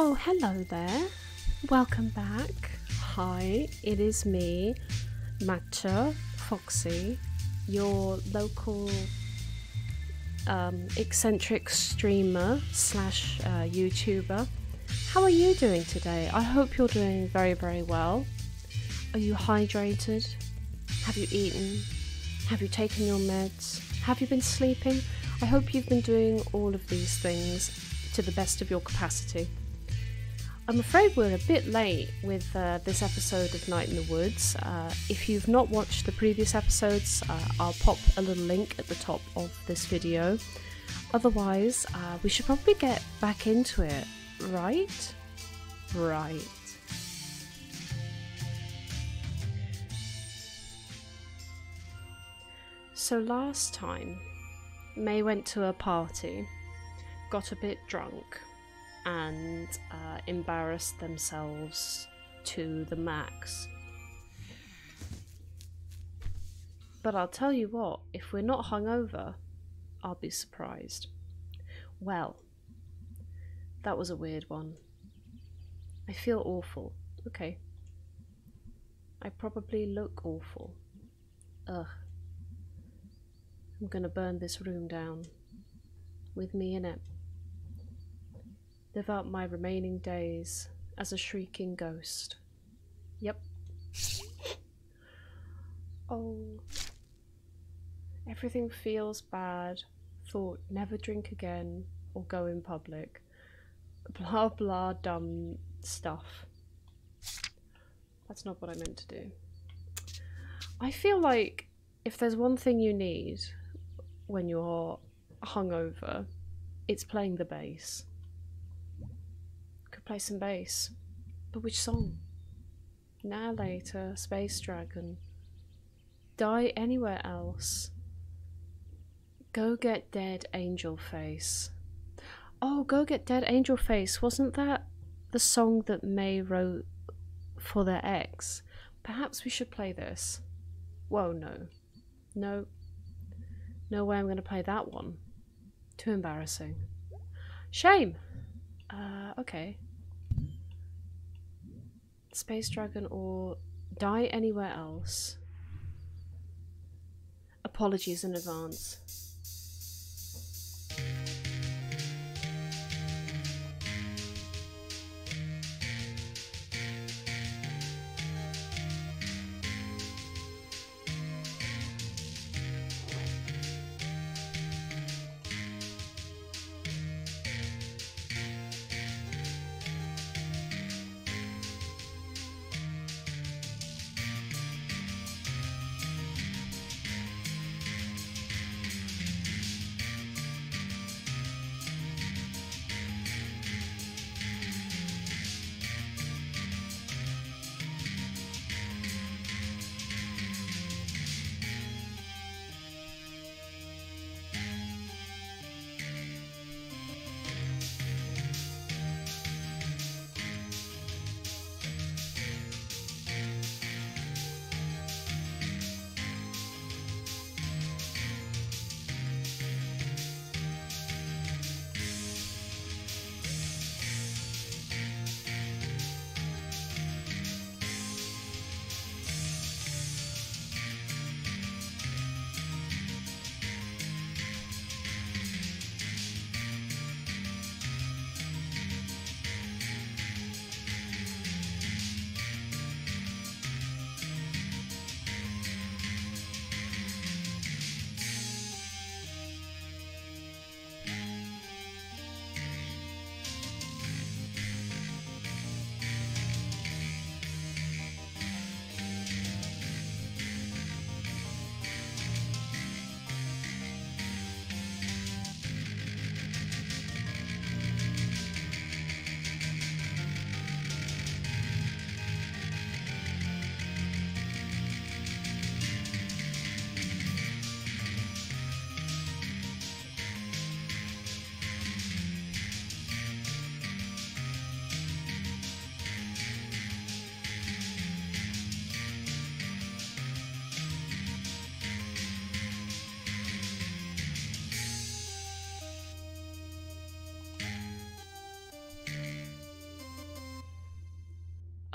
Oh, hello there. Welcome back. Hi, it is me, Matcha Foxy, your local eccentric streamer slash YouTuber. How are you doing today? I hope you're doing very, very well. Are you hydrated? Have you eaten? Have you taken your meds? Have you been sleeping? I hope you've been doing all of these things to the best of your capacity. I'm afraid we're a bit late with this episode of Night in the Woods. If you've not watched the previous episodes, I'll pop a little link at the top of this video. Otherwise, we should probably get back into it, right? Right. So last time, May went to a party, got a bit drunk, and embarrassed themselves to the max. But I'll tell you what, if we're not hungover, I'll be surprised. Well, that was a weird one. I feel awful. Okay. I probably look awful. Ugh. I'm gonna burn this room down, with me in it. Live out my remaining days as a shrieking ghost. Yep. Oh. Everything feels bad. Thought never drink again or go in public. Blah blah dumb stuff. That's not what I meant to do. I feel like if there's one thing you need when you're hungover, it's playing the bass. Could play some bass, but which song? Now Later, Space Dragon, Die Anywhere Else, Go Get Dead Angel Face. Oh, Go Get Dead Angel Face, wasn't that the song that May wrote for their ex? Perhaps we should play this. Whoa, no. No. No way I'm going to play that one. Too embarrassing. Shame! Okay. Space Dragon or Die Anywhere Else. Apologies in advance.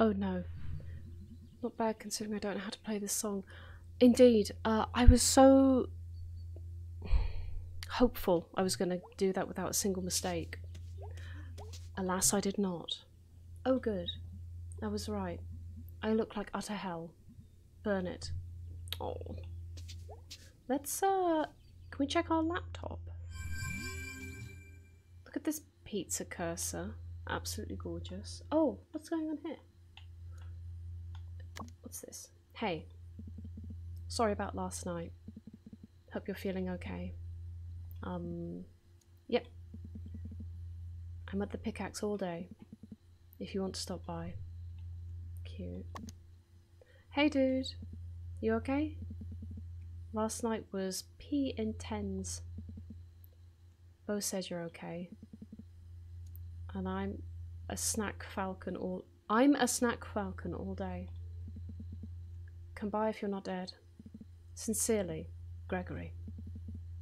Oh no. Not bad considering I don't know how to play this song. Indeed, I was so hopeful I was going to do that without a single mistake. Alas, I did not. Oh good. I was right. I look like utter hell. Burn it. Oh. Let's, can we check our laptop? Look at this pizza cursor. Absolutely gorgeous. Oh, what's going on here? What's this? Hey. Sorry about last night. Hope you're feeling okay. Yep. I'm at the pickaxe all day. If you want to stop by. Cute. Hey dude. You okay? Last night was P intense. Bo says you're okay. And I'm a snack falcon all day. Come by if you're not dead. Sincerely, Gregory.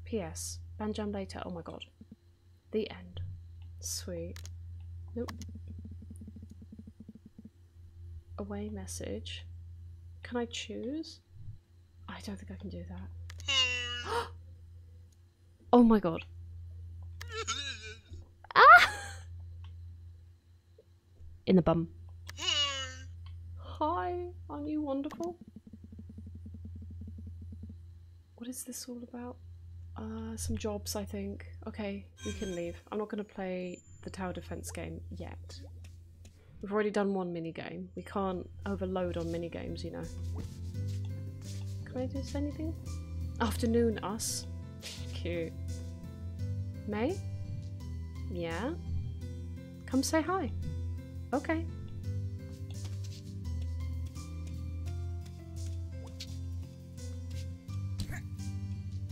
P.S. Banjam later. Oh my god. The end. Sweet. Nope. Away message. Can I choose? I don't think I can do that. Oh my god. In the bum. Hi, aren't you wonderful? What is this all about? Some jobs, I think. Okay, we can leave. I'm not going to play the tower defense game yet. We've already done one minigame. We can't overload on minigames, you know. Can I do anything? Afternoon us. Cute. May? Yeah? Come say hi. Okay.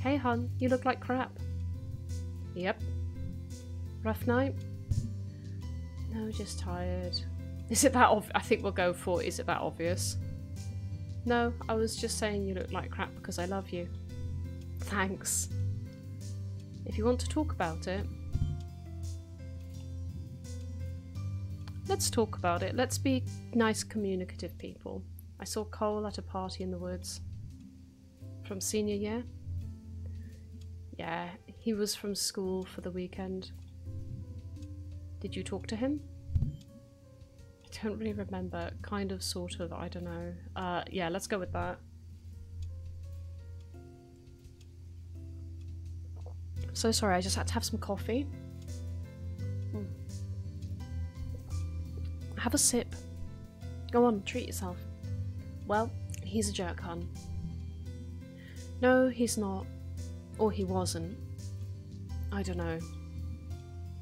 Hey hon, you look like crap. Yep. Rough night? No, just tired. Is it that obvious? I think we'll go for is it that obvious? No, I was just saying you look like crap because I love you. Thanks. If you want to talk about it. Let's talk about it. Let's be nice, communicative people. I saw Cole at a party in the woods. From senior year? Yeah, he was from school for the weekend. Did you talk to him? I don't really remember. Kind of, sort of, I don't know. Yeah, let's go with that. I'm so sorry, I just had to have some coffee. Have a sip. Go on, treat yourself. Well, he's a jerk, hun. No, he's not. Or he wasn't. I don't know.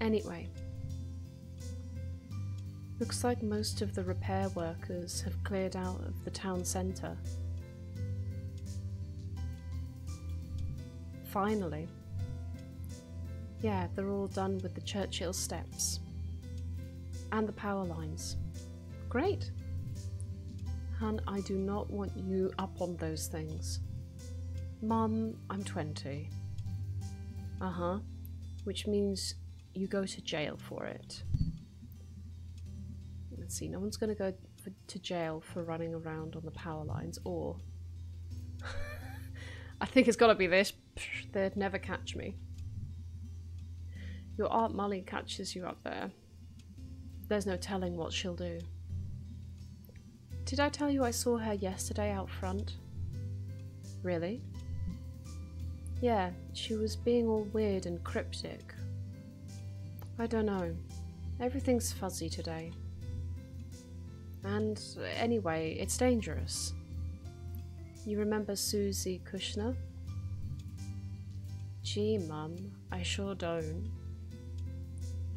Anyway. Looks like most of the repair workers have cleared out of the town centre. Finally. Yeah, they're all done with the Churchill steps. And the power lines. Great! Han, I do not want you up on those things. Mum, I'm 20. Uh-huh. Which means you go to jail for it. Let's see, no one's going to go to jail for running around on the power lines, or... I think it's got to be this. They'd never catch me. Your Aunt Molly catches you up there. There's no telling what she'll do. Did I tell you I saw her yesterday out front? Really? Yeah, she was being all weird and cryptic. I don't know. Everything's fuzzy today. And anyway, it's dangerous. You remember Susie Kushner? Gee, Mum, I sure don't.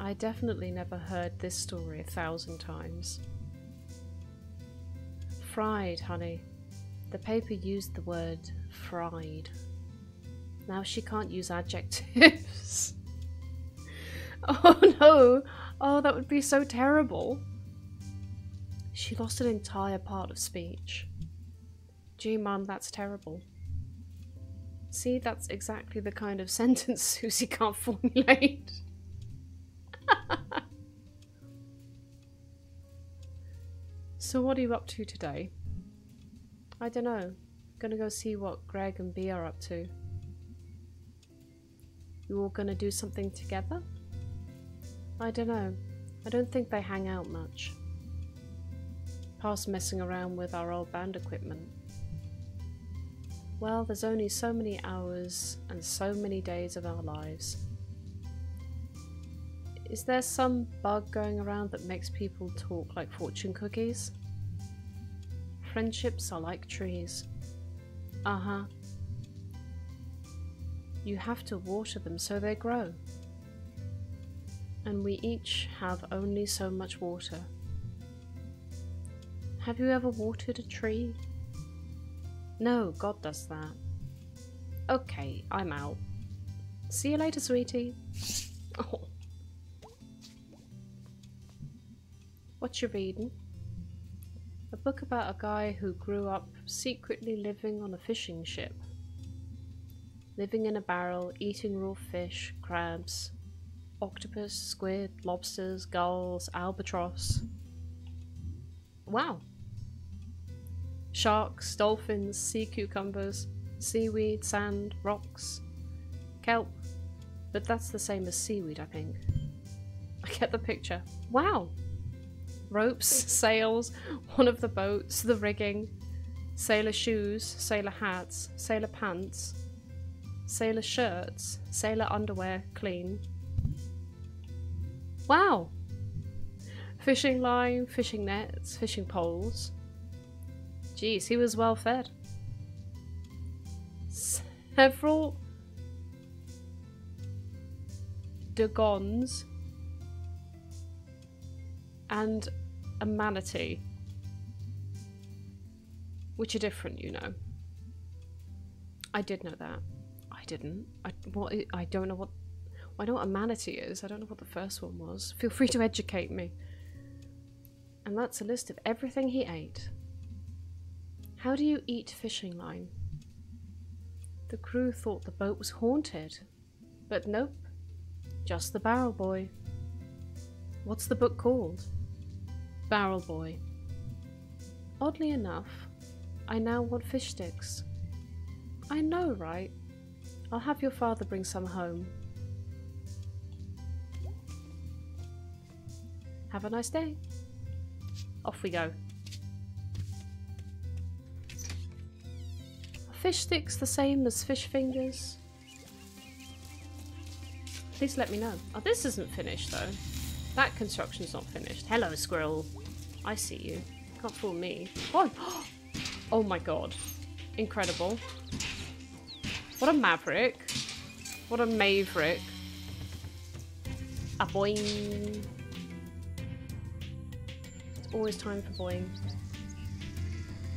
I definitely never heard this story 1,000 times. Fried, honey. The paper used the word fried. Now she can't use adjectives. Oh no! Oh, that would be so terrible. She lost an entire part of speech. Gee, Mum, that's terrible. See, that's exactly the kind of sentence Susie can't formulate. So what are you up to today? I don't know. Gonna go see what Greg and Bea are up to. You all gonna do something together? I don't know. I don't think they hang out much. Past messing around with our old band equipment. Well, there's only so many hours and so many days of our lives. Is there some bug going around that makes people talk like fortune cookies? Friendships are like trees. Uh-huh. You have to water them so they grow. And we each have only so much water. Have you ever watered a tree? No, God does that. Okay, I'm out. See you later, sweetie. Oh. What you reading? A book about a guy who grew up secretly living on a fishing ship. Living in a barrel, eating raw fish, crabs, octopus, squid, lobsters, gulls, albatross. Wow! Sharks, dolphins, sea cucumbers, seaweed, sand, rocks, kelp. But that's the same as seaweed, I think. I get the picture. Wow! Ropes, sails, one of the boats, the rigging, sailor shoes, sailor hats, sailor pants, sailor shirts, sailor underwear, clean. Wow! Fishing line, fishing nets, fishing poles. Jeez, he was well fed. Several dugongs and a manatee, which are different, you know. I did know that. I didn't. I don't know what. I know what a manatee is. I don't know what the first one was. Feel free to educate me. And that's a list of everything he ate. How do you eat fishing line? The crew thought the boat was haunted, but nope, just the barrel boy. What's the book called? Barrel Boy. Oddly enough, I now want fish sticks. I know, right? I'll have your father bring some home. Have a nice day. Off we go. Are fish sticks the same as fish fingers? Please let me know. Oh, this isn't finished though. That construction's not finished. Hello, squirrel. I see you. Can't fool me. Oh, oh my god. Incredible. What a maverick. What a maverick. A boing. Always time for boing.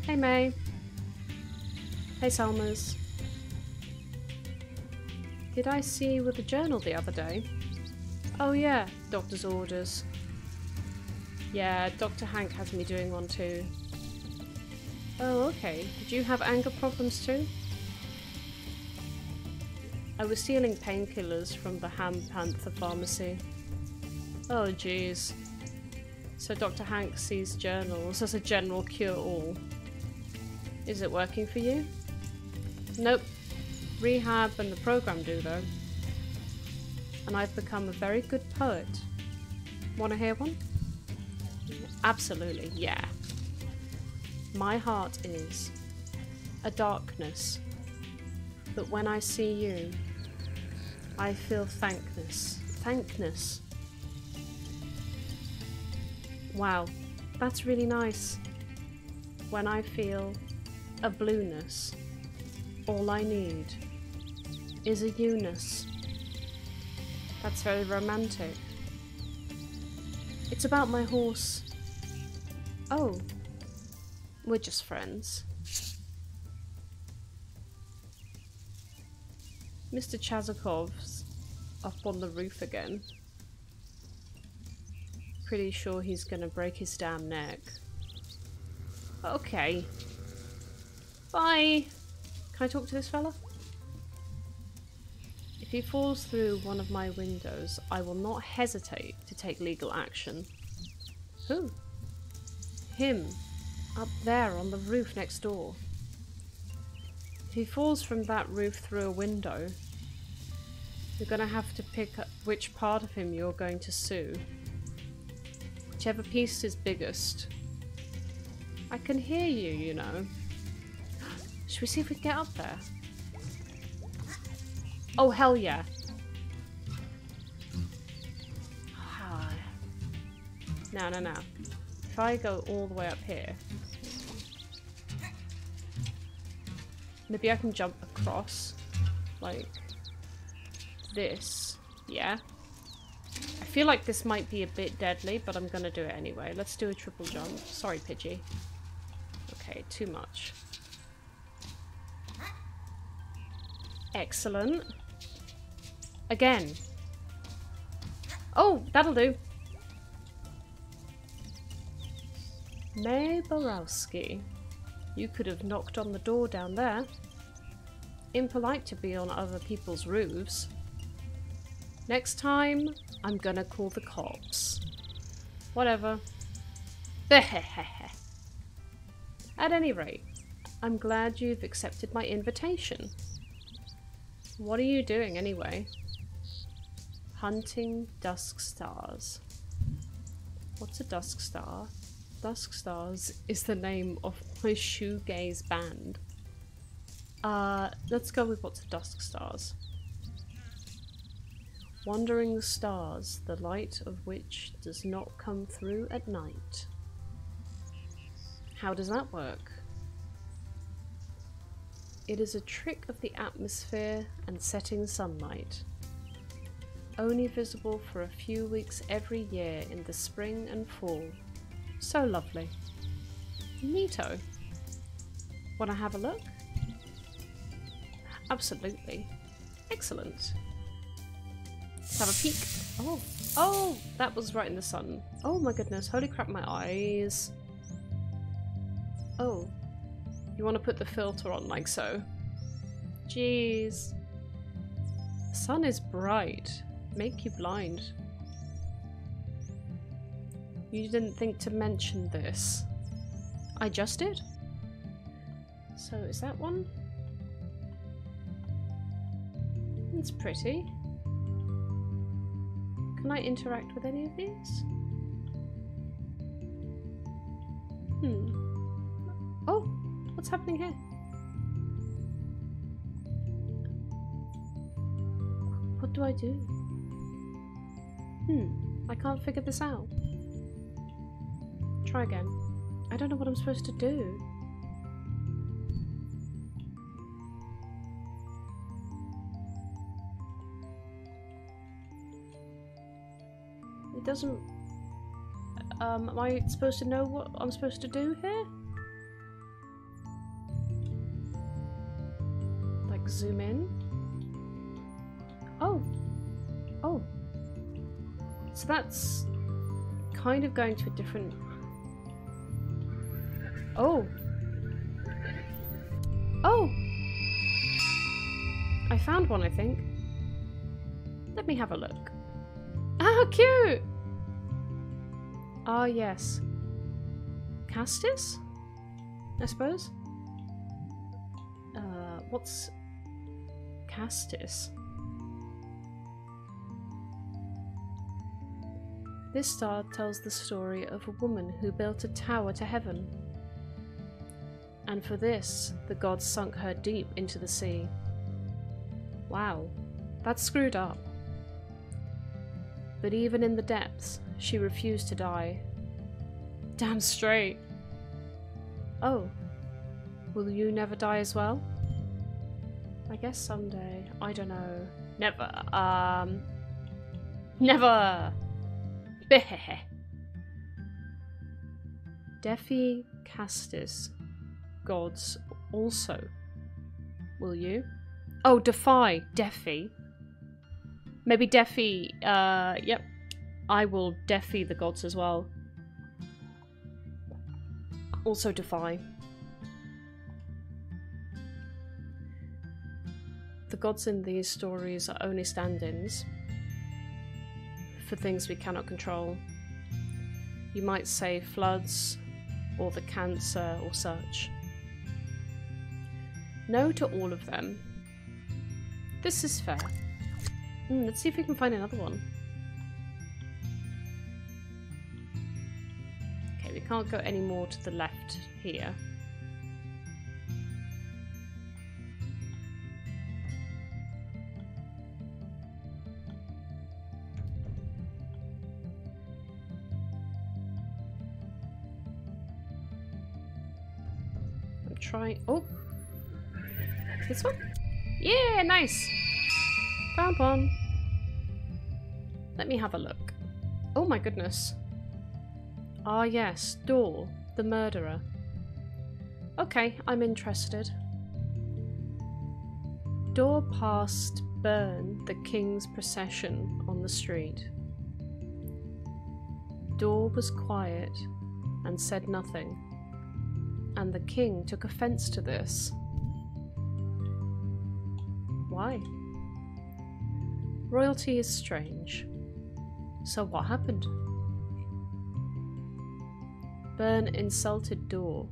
Hey May. Hey Salmers. Did I see you with a journal the other day? Oh yeah, doctor's orders. Yeah, Dr. Hank has me doing one too. Oh okay, did you have anger problems too? I was stealing painkillers from the Ham Panther Pharmacy. Oh jeez. So Dr. Hank sees journals as a general cure-all. Is it working for you? Nope. Rehab and the program do though. And I've become a very good poet. Want to hear one? Absolutely, yeah. My heart is a darkness, but when I see you, I feel thankness. Thankness. Wow, that's really nice. When I feel a blueness, all I need is a you-ness. That's very romantic. It's about my horse. Oh, we're just friends. Mr. Chazakov's up on the roof again. Pretty sure he's gonna break his damn neck. Okay. Bye! Can I talk to this fella? If he falls through one of my windows, I will not hesitate to take legal action. Who? Him. Up there on the roof next door. If he falls from that roof through a window, you're going to have to pick up which part of him you're going to sue. Whichever piece is biggest. I can hear you, you know. Should we see if we can get up there? Oh, hell yeah. Oh, no, no, no. If I go all the way up here... Maybe I can jump across, like this, yeah? I feel like this might be a bit deadly, but I'm gonna do it anyway. Let's do a triple jump. Sorry, Pidgey. Okay, too much. Excellent. Again. Oh, that'll do. May Borowski. You could have knocked on the door down there. Impolite to be on other people's roofs. Next time, I'm gonna call the cops. Whatever. At any rate, I'm glad you've accepted my invitation. What are you doing anyway? Hunting Dusk Stars. What's a Dusk Star? Dusk Stars is the name of my shoegaze band. Let's go with what's a Dusk Stars. Wandering stars, the light of which does not come through at night. How does that work? It is a trick of the atmosphere and setting sunlight. Only visible for a few weeks every year in the spring and fall. So lovely. Neato. Want to have a look? Absolutely. Excellent. Let's have a peek. Oh, oh, that was right in the sun. Oh my goodness, holy crap, my eyes. Oh, you want to put the filter on like so. Jeez. The sun is bright. Make you blind. You didn't think to mention this. I just did. So is that one? It's pretty. Can I interact with any of these? Hmm. Oh, what's happening here? What do I do? Hmm, I can't figure this out. Try again. I don't know what I'm supposed to do. It doesn't... am I supposed to know what I'm supposed to do here? Like zoom in? Oh! Oh! So that's kind of going to a different... Oh! Oh! I found one, I think. Let me have a look. How cute! Ah, yes. Castis? I suppose? What's... Castis? This star tells the story of a woman who built a tower to heaven. And for this, the gods sunk her deep into the sea. Wow, that's screwed up. But even in the depths, she refused to die. Damn straight. Oh, will you never die as well? I guess someday. I don't know. Never. Never. Beheheh. Defi Castis. Gods also. Will you? Oh, defy Defi. Maybe Defi, yep. I will Defi the gods as well. Also defy. The gods in these stories are only stand-ins for things we cannot control. You might say floods, or the cancer or such. No to all of them. This is fair. Let's see if we can find another one. Okay, we can't go any more to the left here. Oh, this one? Yeah, nice. Found one. Let me have a look. Oh my goodness. Ah yes, Dor, the murderer. Okay, I'm interested. Dor passed Burn, the king's procession, on the street. Dor was quiet and said nothing. And the king took offence to this. Why? Royalty is strange. So what happened? Burn insulted Dor,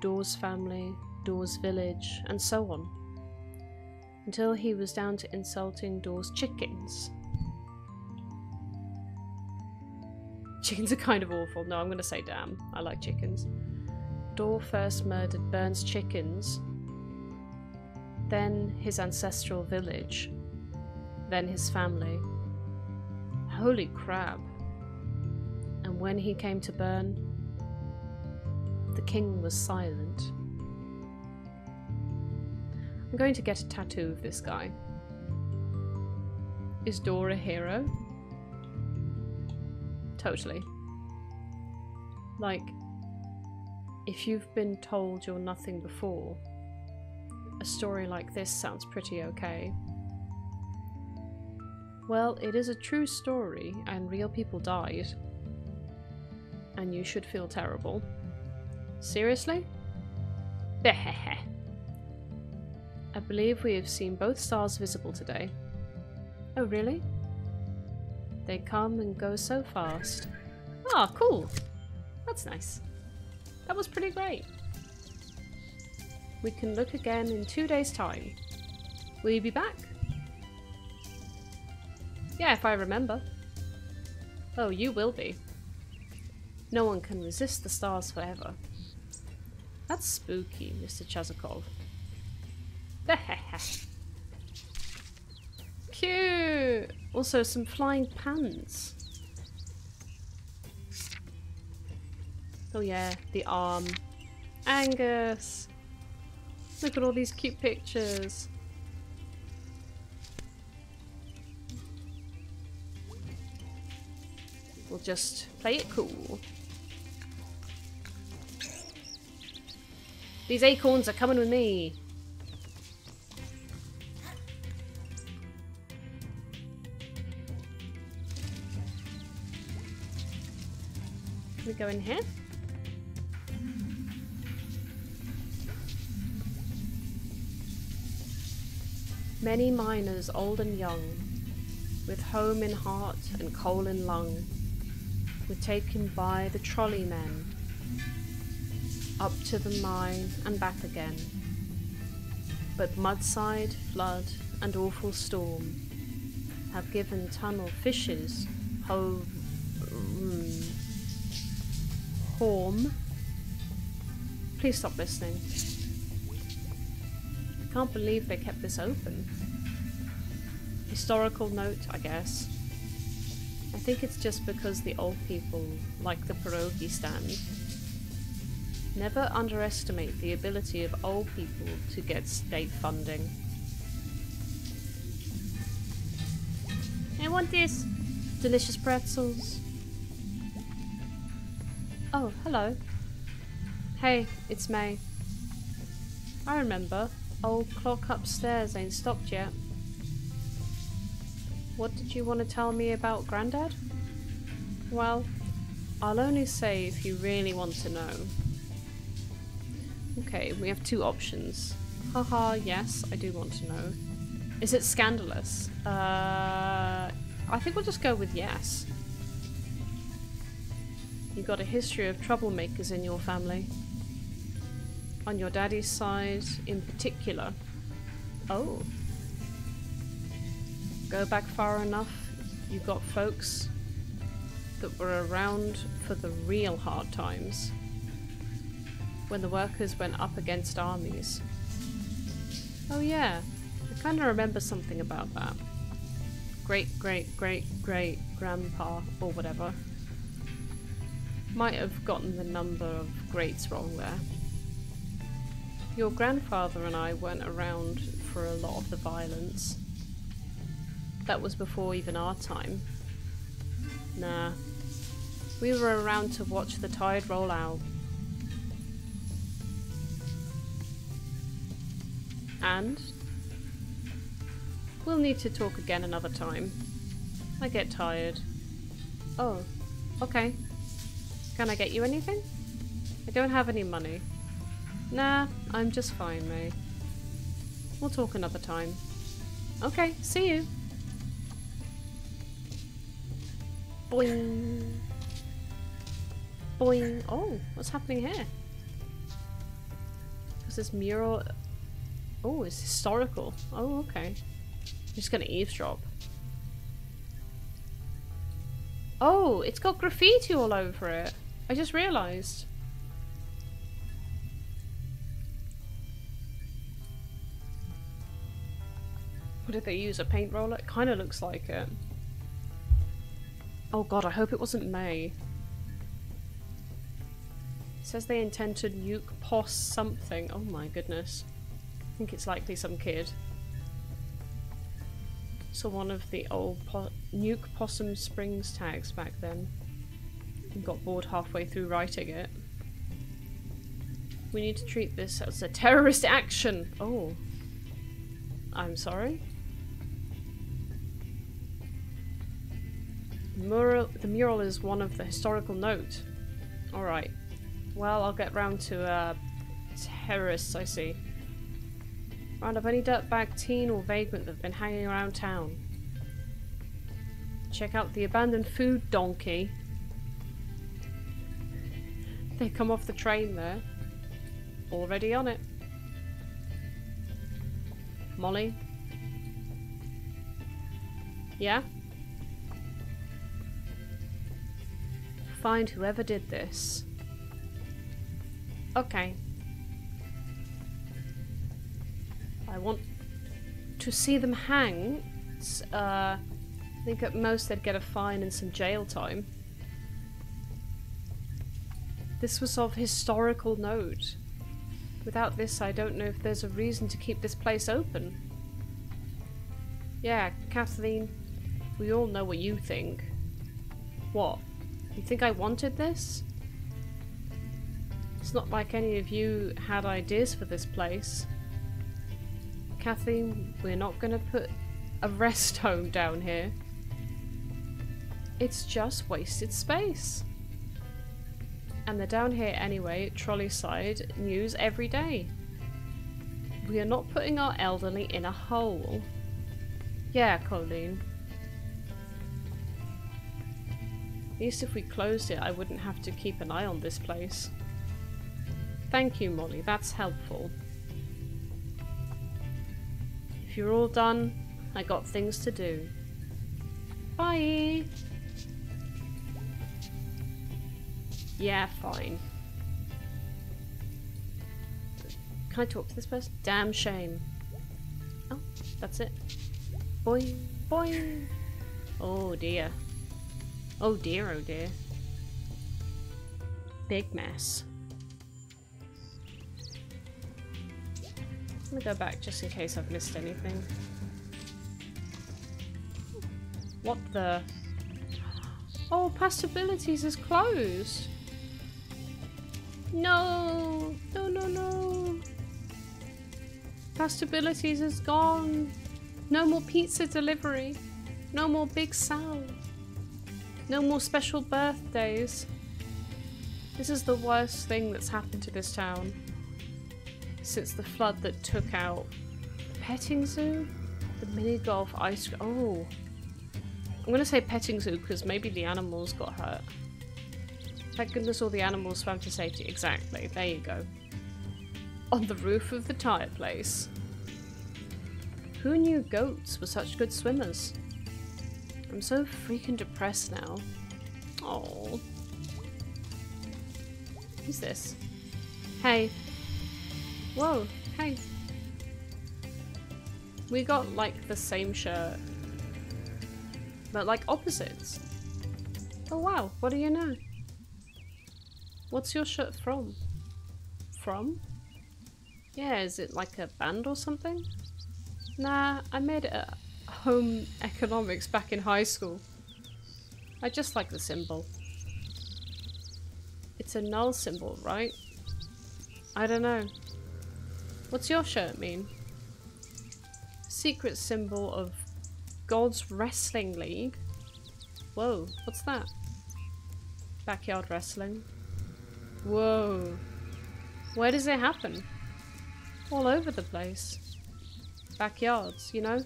Dor's family, Dor's village, and so on, until he was down to insulting Dor's chickens. Chickens are kind of awful. No, I'm going to say damn. I like chickens. Dor first murdered Burn's chickens, then his ancestral village, then his family. Holy crap. And when he came to Burn, the king was silent. I'm going to get a tattoo of this guy. Is Dor a hero? Totally. Like, if you've been told you're nothing before, a story like this sounds pretty okay. Well, it is a true story and real people died. And you should feel terrible. Seriously? Behehe. I believe we have seen both stars visible today. Oh, really? They come and go so fast. Ah, cool. That's nice. That was pretty great. We can look again in 2 days' time. Will you be back? Yeah, if I remember. Oh, you will be. No one can resist the stars forever. That's spooky, Mr. Chazakov. Cute! Also, some flying pants. Oh yeah, the arm. Angus! Look at all these cute pictures. We'll just play it cool. These acorns are coming with me. Can we go in here? Many miners, old and young, with home in heart and coal in lung, were taken by the trolley men, up to the mine and back again. But mudside, flood, and awful storm have given tunnel fishes home. Please stop listening. Can't believe they kept this open. Historical note, I guess. I think it's just because the old people like the pierogi stand. Never underestimate the ability of old people to get state funding. I want this! Delicious pretzels. Oh, hello. Hey, it's May. I remember. Old clock upstairs ain't stopped yet. What did you want to tell me about Grandad? Well, I'll only say if you really want to know. Okay, we have two options. Haha, yes, I do want to know. Is it scandalous? I think we'll just go with yes. You got a history of troublemakers in your family. On your daddy's side, in particular. Oh. Go back far enough, you got folks that were around for the real hard times. When the workers went up against armies. Oh yeah, I kind of remember something about that. Great-great-great-great-grandpa, or whatever. Might have gotten the number of greats wrong there. Your grandfather and I weren't around for a lot of the violence. That was before even our time. Nah. We were around to watch the tide roll out. And? We'll need to talk again another time. I get tired. Oh, okay. Can I get you anything? I don't have any money. Nah, I'm just fine, May. We'll talk another time. Okay, see you. Boing. Boing. Oh, what's happening here? Because this mural... Oh, it's historical. Oh, okay. I'm just gonna eavesdrop. Oh, it's got graffiti all over it. I just realized. What did they use? A paint roller? It kind of looks like it. Oh god, I hope it wasn't May. It says they intend to nuke POS something. Oh my goodness. I think it's likely some kid. So one of the old nuke Possum Springs tags back then, and got bored halfway through writing it. We need to treat this as a terrorist action. Oh, I'm sorry. The mural is one of the historical note. All right. Well, I'll get round to terrorists. I see. Round up any dirtbag teen or vagrant that have been hanging around town. Check out the abandoned food donkey. They come off the train there. Already on it. Molly? Yeah? Find whoever did this. Okay. I want to see them hanged. I think at most they'd get a fine and some jail time. This was of historical note. Without this, I don't know if there's a reason to keep this place open. Yeah, Kathleen, we all know what you think. What? You think I wanted this? It's not like any of you had ideas for this place. Kathleen, we're not going to put a rest home down here. It's just wasted space. And they're down here anyway, Trolleyside news every day. We are not putting our elderly in a hole. Yeah, Colleen. At least if we closed it, I wouldn't have to keep an eye on this place. Thank you, Molly, that's helpful. You're all done. I got things to do. Bye! Yeah, fine. Can I talk to this person? Damn shame. Oh, that's it. Boing, boing. Oh dear. Oh dear, oh dear. Big mess. I'm gonna go back just in case I've missed anything. What the? Oh, Past Abilities is closed! No! No, no, no! Past Abilities is gone! No more pizza delivery! No more Big Sal! No more special birthdays! This is the worst thing that's happened to this town. Since the flood that took out the petting zoo, the mini golf, ice cream. Oh, I'm gonna say petting zoo because maybe the animals got hurt. Thank goodness all the animals swam to safety. Exactly. There you go. On the roof of the tire place. Who knew goats were such good swimmers? I'm so freaking depressed now. Oh. Who's this? Hey. Whoa. Hey. We got, like, the same shirt. But, like, opposites. Oh, wow. What do you know? What's your shirt from? From? Yeah, is it like a band or something? Nah, I made it at home economics back in high school. I just like the symbol. It's a null symbol, right? I don't know. What's your shirt mean? Secret symbol of God's Wrestling League. Whoa, what's that? Backyard wrestling. Whoa. Where does it happen? All over the place. Backyards, you know?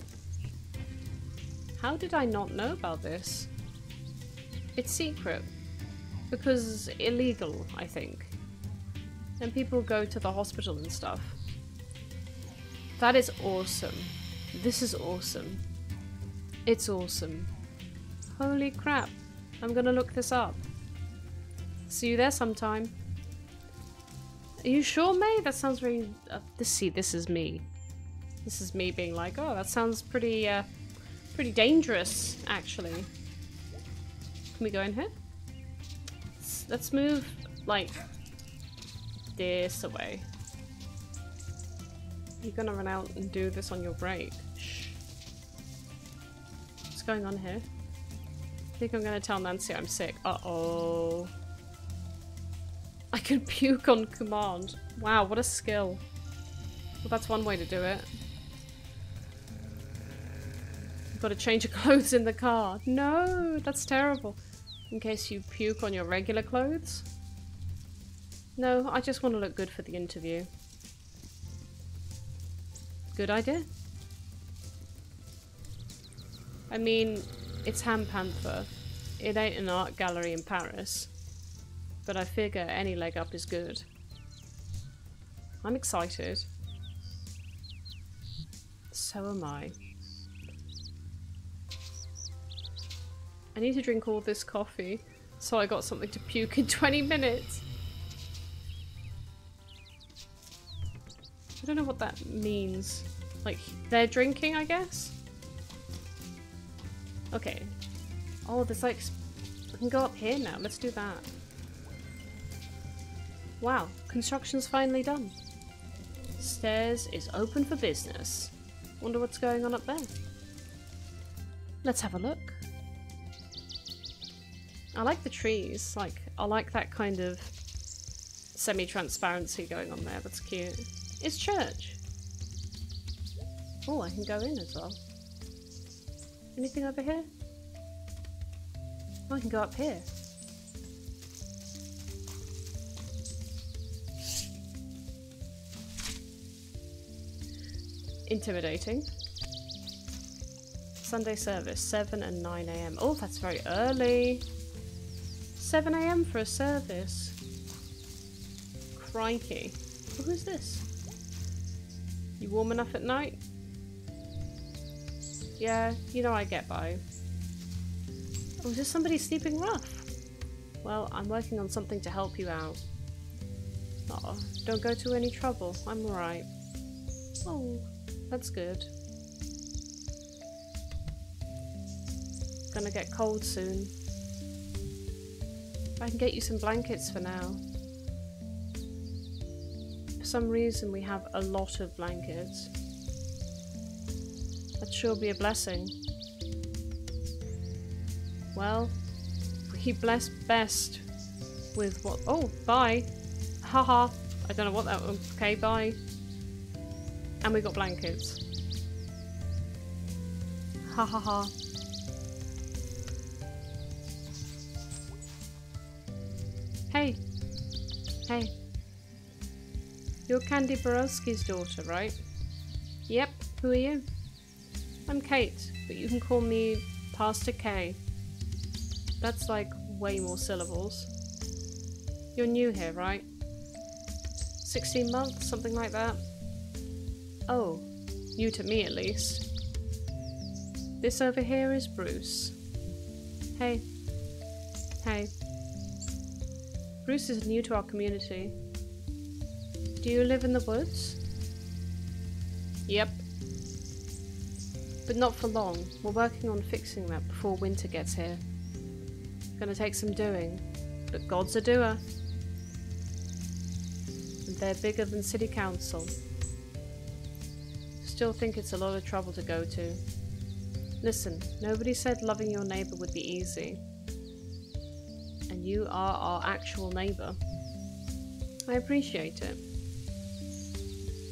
How did I not know about this? It's secret. Because illegal, I think. And people go to the hospital and stuff. That is awesome. This is awesome. It's awesome. Holy crap. I'm gonna look this up. See you there sometime. Are you sure, May? That sounds very... this is me. This is me being like, oh, that sounds pretty, pretty dangerous, actually. Can we go in here? Let's move, like, this away. You're gonna run out and do this on your break. Shh. What's going on here? I think I'm gonna tell Nancy I'm sick. Uh-oh. I could puke on command. Wow, what a skill. Well, that's one way to do it. Got to change your clothes in the car. No, that's terrible. In case you puke on your regular clothes. No, I just want to look good for the interview. Good idea. I mean, it's Ham Panther. It ain't an art gallery in Paris. But I figure any leg up is good. I'm excited. So am I. I need to drink all this coffee so I got something to puke in 20 minutes. I don't know what that means. Like, they're drinking, I guess? Okay. Oh, there's like... I can go up here now. Let's do that. Wow, construction's finally done. Stairs is open for business. Wonder what's going on up there. Let's have a look. I like the trees. Like, I like that kind of semi-transparency going on there. That's cute. It's church. Oh, I can go in as well. Anything over here? Oh, I can go up here. Intimidating. Sunday service, 7 and 9 AM. Oh, that's very early. 7 AM for a service. Crikey. Oh, who's this? You warm enough at night? Yeah, you know I get by. Oh, is this somebody sleeping rough? Well, I'm working on something to help you out. Oh, don't go to any trouble. I'm alright. Oh. That's good. Gonna get cold soon. I can get you some blankets for now. For some reason we have a lot of blankets. That'd sure be a blessing. Well, we bless best with what- oh, bye! Haha! I don't know what that was. Okay, bye. And we got blankets. Ha ha ha. Hey. Hey. You're Candy Borowski's daughter, right? Yep. Who are you? I'm Kate, but you can call me Pastor K. That's like way more syllables. You're new here, right? 16 months, something like that. Oh, new to me at least. This over here is Bruce. Hey. Hey. Bruce is new to our community. Do you live in the woods? Yep. But not for long. We're working on fixing that before winter gets here. Gonna take some doing, but God's a doer. And they're bigger than city council. Still think it's a lot of trouble to go to. Listen, nobody said loving your neighbor would be easy. And you are our actual neighbor. I appreciate it.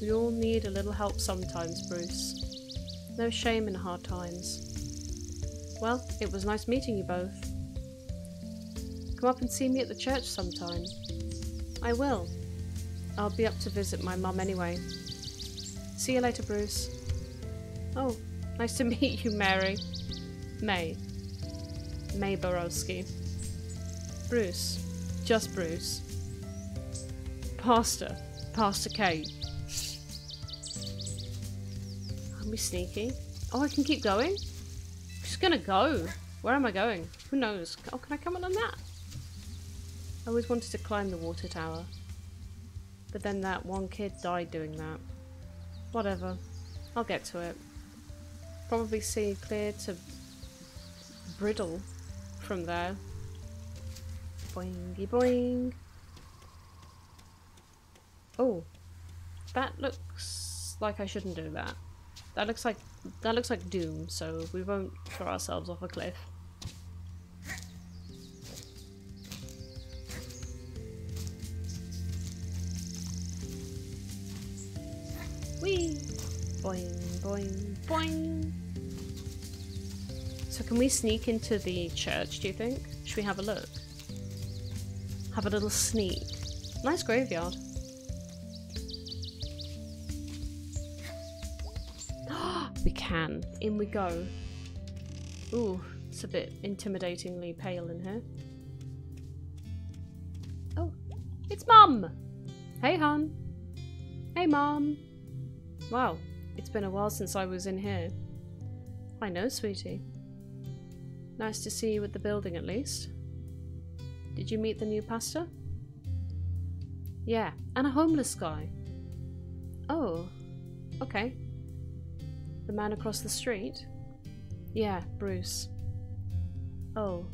We all need a little help sometimes, Bruce. No shame in hard times. Well, it was nice meeting you both. Come up and see me at the church sometime. I will. I'll be up to visit my mum anyway. See you later, Bruce. Oh, nice to meet you, Mary. May. May Borowski. Bruce. Just Bruce. Pastor. Pastor Kate. Be sneaky. Oh, I can keep going? I'm just gonna go. Where am I going? Who knows? Oh, can I come on that? I always wanted to climb the water tower. But then that one kid died doing that. Whatever. I'll get to it. Probably see clear to Bridle from there. Boingy boing. Oh. That looks like I shouldn't do that. That looks like doom, so we won't throw ourselves off a cliff. Whee! Boing, boing, boing! So can we sneak into the church, do you think? Should we have a look? Have a little sneak. Nice graveyard. We can. In we go. Ooh, it's a bit intimidatingly pale in here. Oh, it's Mum! Hey, hon. Hey, Mum. Wow, it's been a while since I was in here. I know, sweetie. Nice to see you at the building, at least. Did you meet the new pastor? Yeah, and a homeless guy. Oh, okay. The man across the street? Yeah, Bruce. Oh,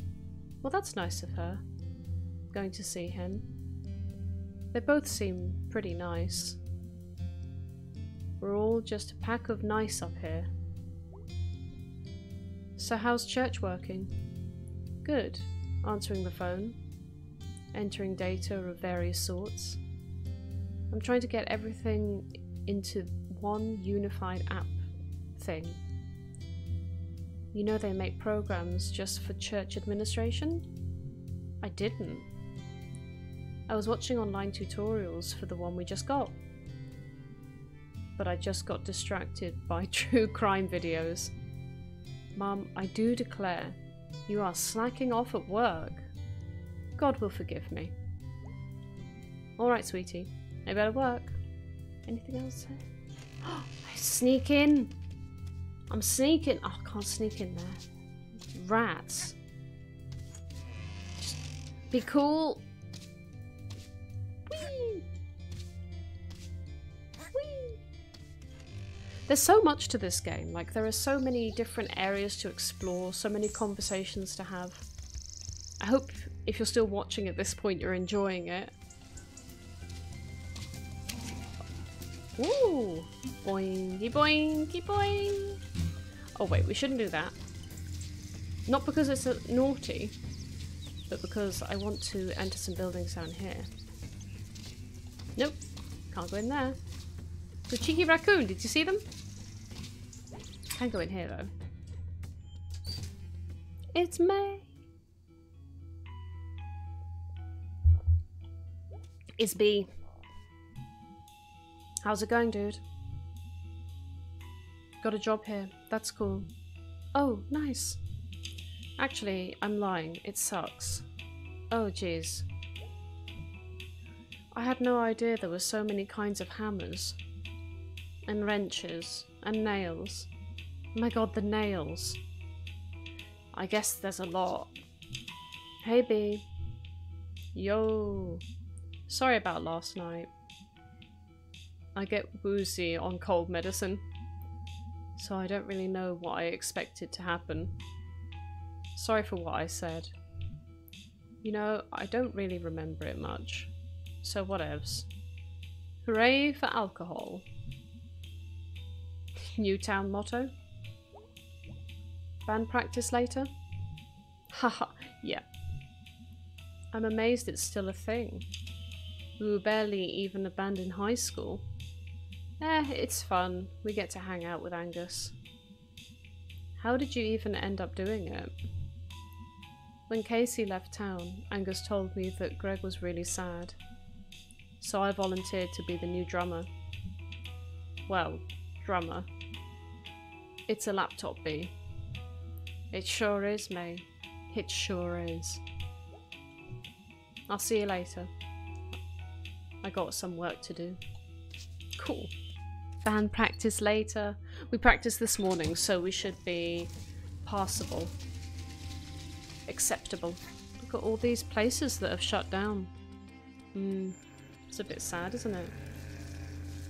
well that's nice of her. Going to see him. They both seem pretty nice. We're all just a pack of nice up here. So how's church working? Good. Answering the phone. Entering data of various sorts. I'm trying to get everything into one unified app. Thing. You know they make programs just for church administration? I didn't. I was watching online tutorials for the one we just got. But I just got distracted by true crime videos. Mum, I do declare, you are slacking off at work. God will forgive me. Alright, sweetie. I better work. Anything else? I sneak in! I'm sneaking. Oh, I can't sneak in there. Rats. Just be cool. Whee! Whee! There's so much to this game. Like, there are so many different areas to explore, so many conversations to have. I hope if you're still watching at this point, you're enjoying it. Ooh! Boingy, boingy, boing! Oh wait, we shouldn't do that. Not because it's naughty, but because I want to enter some buildings down here. Nope, can't go in there. The cheeky raccoon, did you see them? Can go in here though. It's May! It's B. How's it going, dude? Got a job here. That's cool. Oh, nice. Actually, I'm lying. It sucks. Oh, jeez. I had no idea there were so many kinds of hammers and wrenches and nails. My god, the nails. I guess there's a lot. Hey, B. Yo. Sorry about last night. I get woozy on cold medicine, so I don't really know what I expected to happen. Sorry for what I said. You know, I don't really remember it much, so whatevs. Hooray for alcohol. New town motto. Band practice later? Haha, yeah. I'm amazed it's still a thing. We were barely even a band in high school. It's fun. We get to hang out with Angus. How did you even end up doing it? When Casey left town, Angus told me that Greg was really sad. So I volunteered to be the new drummer. Well, drummer. It's a laptop B. It sure is, May. It sure is. I'll see you later. I got some work to do. Cool. Band practice later. We practiced this morning, so we should be passable. Acceptable. Look at all these places that have shut down. It's a bit sad, isn't it?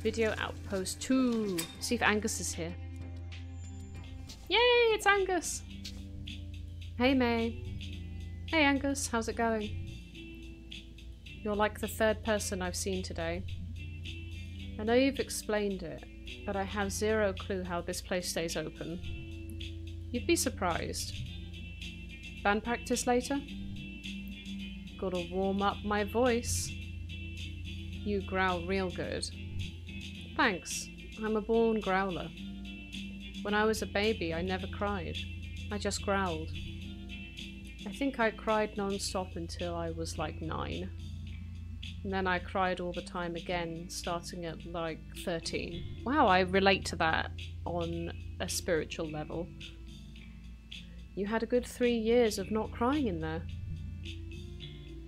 Video Outpost 2. See if Angus is here. Yay, it's Angus! Hey, May. Hey, Angus. How's it going? You're like the third person I've seen today. I know you've explained it, but I have zero clue how this place stays open. You'd be surprised. Band practice later? Gotta warm up my voice. You growl real good. Thanks. I'm a born growler. When I was a baby, I never cried. I just growled. I think I cried non-stop until I was like 9. And then I cried all the time again, starting at like 13. Wow, I relate to that on a spiritual level. You had a good 3 years of not crying in there.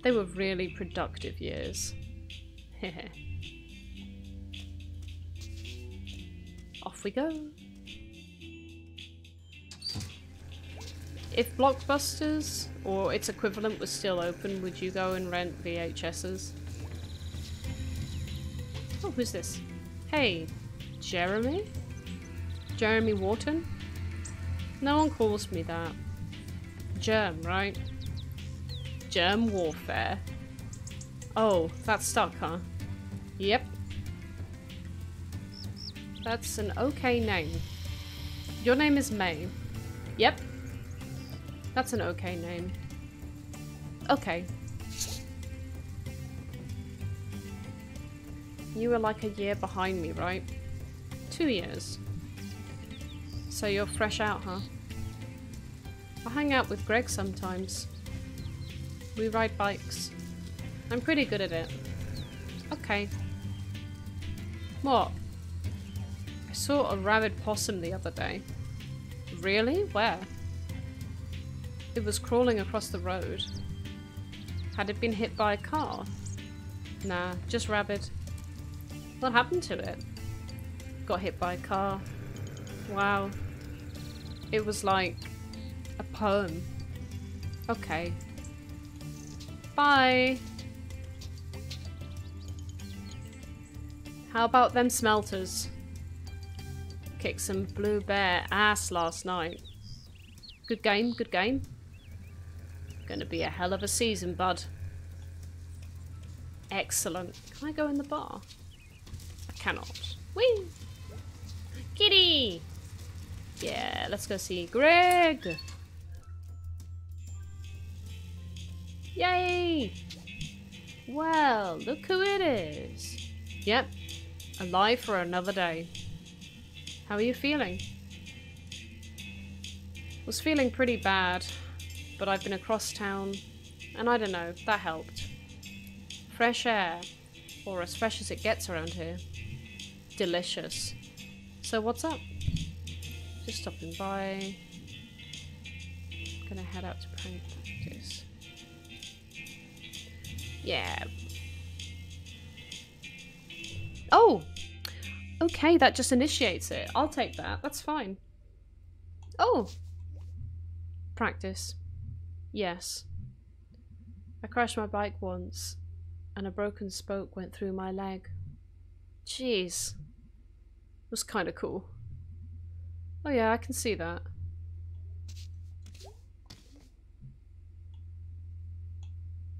They were really productive years. Heh. Off we go. If Blockbusters or its equivalent was still open, would you go and rent VHSs? Oh, who's this? Hey, Jeremy? Jeremy Wharton? No one calls me that. Germ, right? Germ warfare. Oh, that's stuck, huh? Yep. That's an okay name. Your name is May. Yep. That's an okay name. Okay. You were like a year behind me, right? 2 years. So you're fresh out, huh? I hang out with Greg sometimes. We ride bikes. I'm pretty good at it. Okay. What? I saw a rabid possum the other day. Really? Where? It was crawling across the road. Had it been hit by a car? Nah, just rabid. What happened to it? Got hit by a car. Wow. It was like a poem. Okay. Bye. How about them smelters? Kicked some blue bear ass last night. Good game, good game. Gonna be a hell of a season, bud. Excellent. Can I go in the bar? I cannot. Whee! Kitty! Yeah, let's go see Greg! Yay! Well, look who it is. Yep, alive for another day. How are you feeling? Was feeling pretty bad, but I've been across town, and I don't know, that helped. Fresh air, or as fresh as it gets around here. Delicious. So what's up? Just stopping by. I'm gonna head out to prank practice. Yeah. Oh! Okay, that just initiates it. I'll take that. That's fine. Oh! Practice. Yes. I crashed my bike once, and a broken spoke went through my leg. Jeez. It was kind of cool. Oh yeah, I can see that.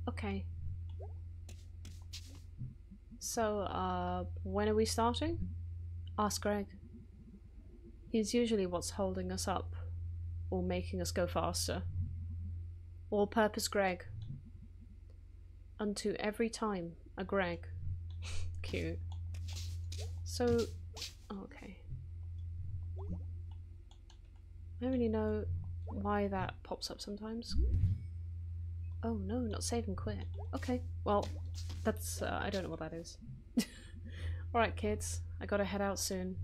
Okay. So, when are we starting? Ask Greg. He's usually what's holding us up, or making us go faster. All-purpose Greg. Unto every time, a Greg. Cute. So, okay. I don't really know why that pops up sometimes. Oh no, not save and quit. Okay, well, that's, I don't know what that is. Alright kids, I gotta head out soon.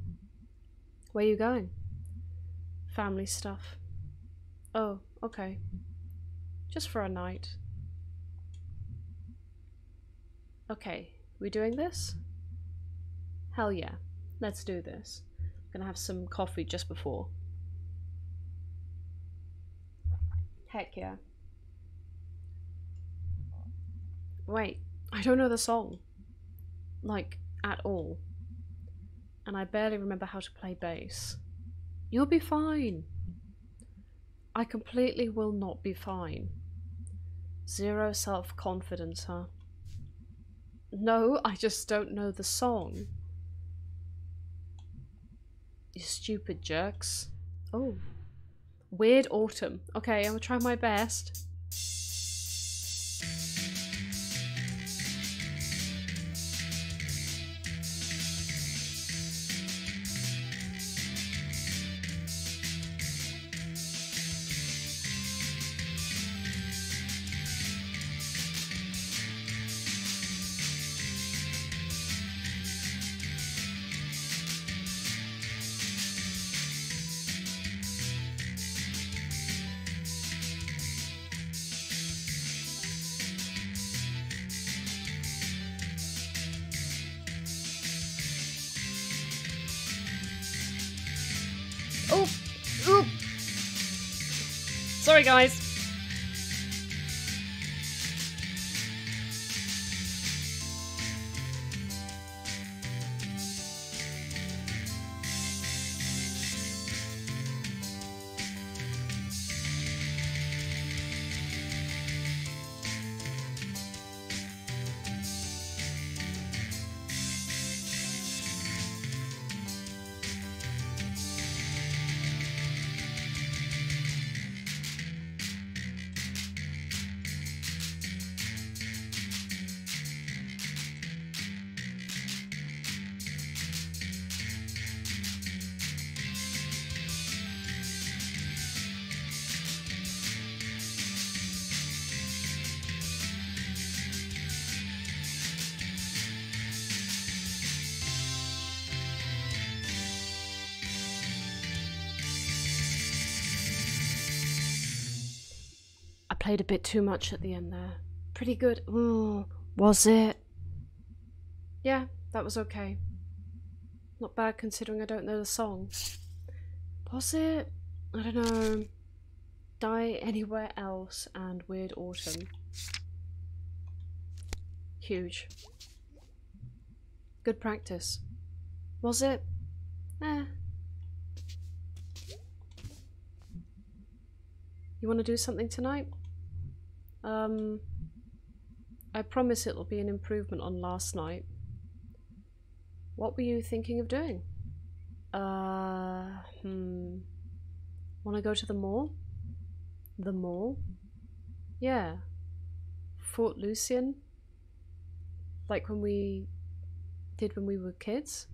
Where you going? Family stuff. Oh, okay. Just for a night. Okay, we doing this? Hell yeah, let's do this. I'm gonna have some coffee just before. Heck yeah. Wait, I don't know the song. Like, at all. And I barely remember how to play bass. You'll be fine. I completely will not be fine. Zero self-confidence, huh? No, I just don't know the song. You stupid jerks. Oh. Weird Autumn. Okay, I'm gonna try my best. Sorry guys. Played a bit too much at the end there. Pretty good. Ooh, was it? Yeah, that was okay. Not bad considering I don't know the song. Was it? I don't know. Die Anywhere Else and Weird Autumn. Huge. Good practice. Was it? Eh. You want to do something tonight? I promise it'll be an improvement on last night. What were you thinking of doing? Wanna go to the mall? The mall? Yeah. Fort Lucian? Like when we did when we were kids?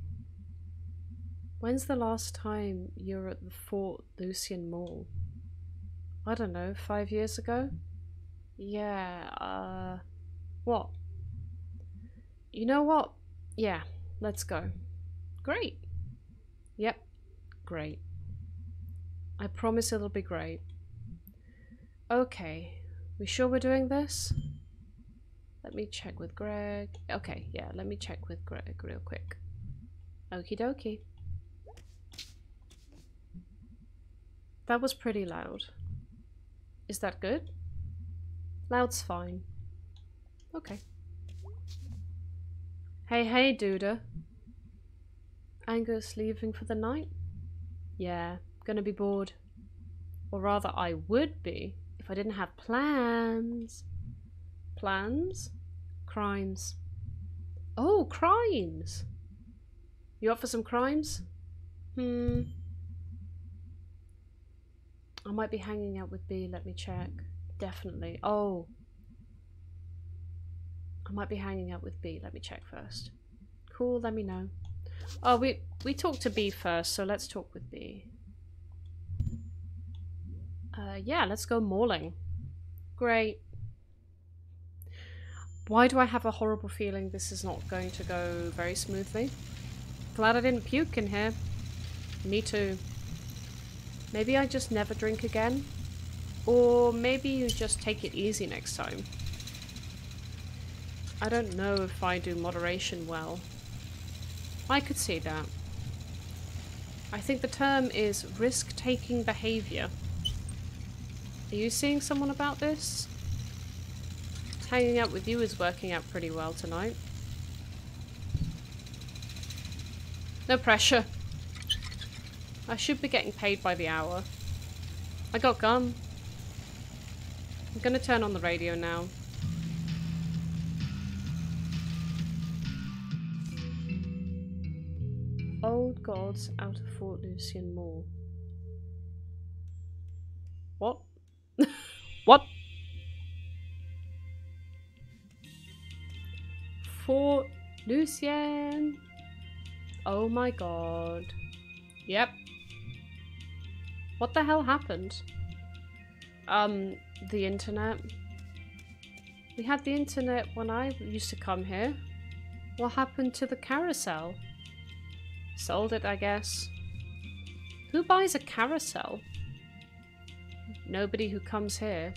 When's the last time you were at the Fort Lucian Mall? I don't know, 5 years ago? Yeah, what? You know what? Yeah, let's go. Great. Yep, great. I promise it'll be great. Okay, we sure we're doing this? Let me check with Greg. Okay, yeah, let me check with Greg real quick. Okie dokie. That was pretty loud. Is that good? Loud's fine. Okay. Hey, hey, Duda. Angus leaving for the night? Yeah, gonna be bored. Or rather, I would be if I didn't have plans. Plans? Crimes. Oh, crimes! You up for some crimes? I might be hanging out with B, let me check. Definitely. Oh. I might be hanging out with B, let me check first. Cool, let me know. Oh, we talked to B first, so let's talk with B. Yeah, let's go mauling. Great. Why do I have a horrible feeling this is not going to go very smoothly? Glad I didn't puke in here. Me too. Maybe I just never drink again. Or maybe you just take it easy next time. I don't know if I do moderation well. I could see that. I think the term is risk-taking behavior. Are you seeing someone about this? Hanging out with you is working out pretty well tonight. No pressure. I should be getting paid by the hour. I got gum. I'm gonna turn on the radio now. Old gods out of Fort Lucian Mall. What? What? Fort Lucian. Oh my god. Yep. What the hell happened? The internet. We had the internet when I used to come here. What happened to the carousel? Sold it, I guess. Who buys a carousel? Nobody who comes here.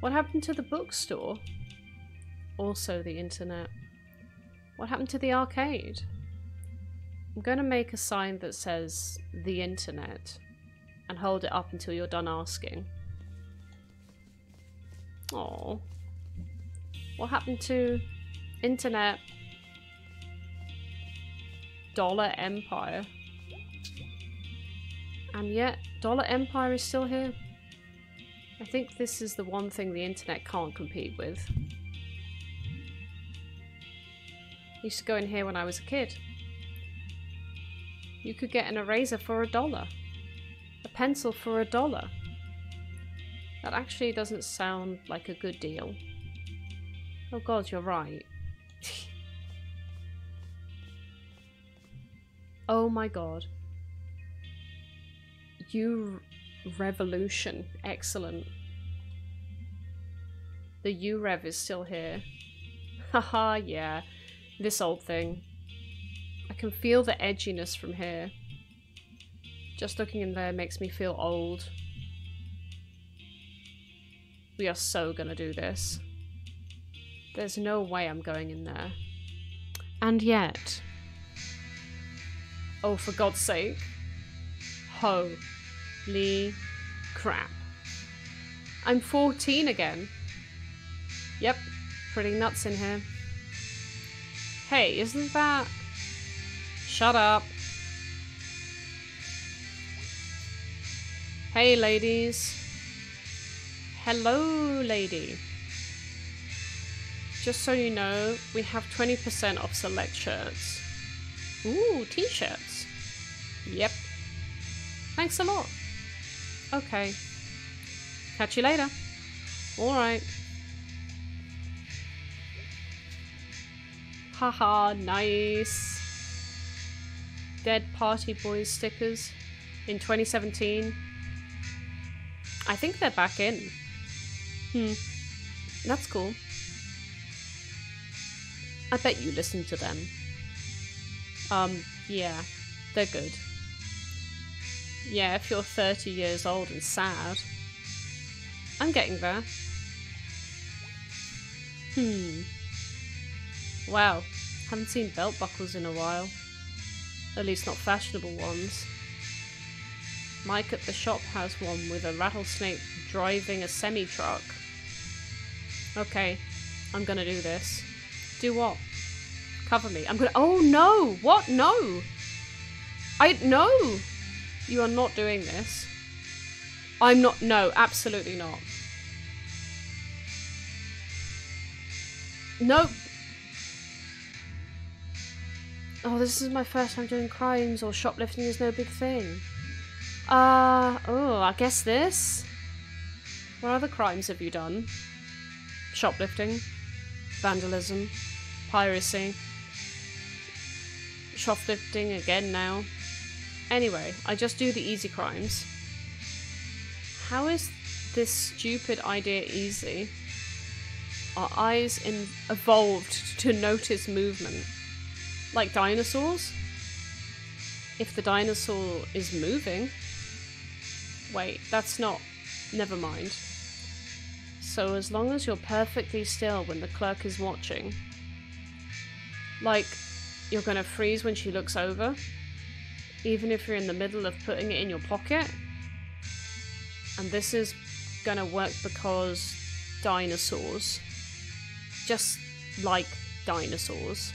What happened to the bookstore? Also the internet. What happened to the arcade? I'm going to make a sign that says the internet and hold it up until you're done asking. Aww. What happened to internet? Dollar Empire. And yet, Dollar Empire is still here. I think this is the one thing the internet can't compete with. I used to go in here when I was a kid. You could get an eraser for $1. A pencil for $1. That actually doesn't sound like a good deal. Oh god, you're right. Oh my god. U-revolution. Excellent. The U-rev is still here. Haha, yeah. This old thing. I can feel the edginess from here. Just looking in there makes me feel old. We are so gonna do this. There's no way I'm going in there. And yet... Oh, for God's sake. Holy crap. I'm 14 again. Yep, pretty nuts in here. Hey, isn't that... Shut up. Hey, ladies. Hello, lady. Just so you know, we have 20% off select shirts. Ooh, t-shirts. Yep. Thanks a lot. Okay. Catch you later. Alright. Haha, nice. Dead Party Boys stickers in 2017. I think they're back in. That's cool. I bet you listen to them. Yeah, they're good. Yeah, if you're 30 years old and sad. I'm getting there. Wow, haven't seen belt buckles in a while. At least not fashionable ones. Mike at the shop has one with a rattlesnake driving a semi-truck. Okay, I'm gonna do this. Do what? Cover me. I'm gonna- Oh no! What? No! No! You are not doing this. I'm not- No, absolutely not. No! Oh, this is my first time doing crimes, or shoplifting is no big thing. Oh, I guess this? What other crimes have you done? Shoplifting, vandalism, piracy, shoplifting again now. Anyway, I just do the easy crimes. How is this stupid idea easy? Our eyes evolved to notice movement. Like dinosaurs? If the dinosaur is moving... Wait, that's not... Never mind. So as long as you're perfectly still when the clerk is watching... Like, you're gonna freeze when she looks over? Even if you're in the middle of putting it in your pocket? And this is gonna work because dinosaurs. Just like dinosaurs.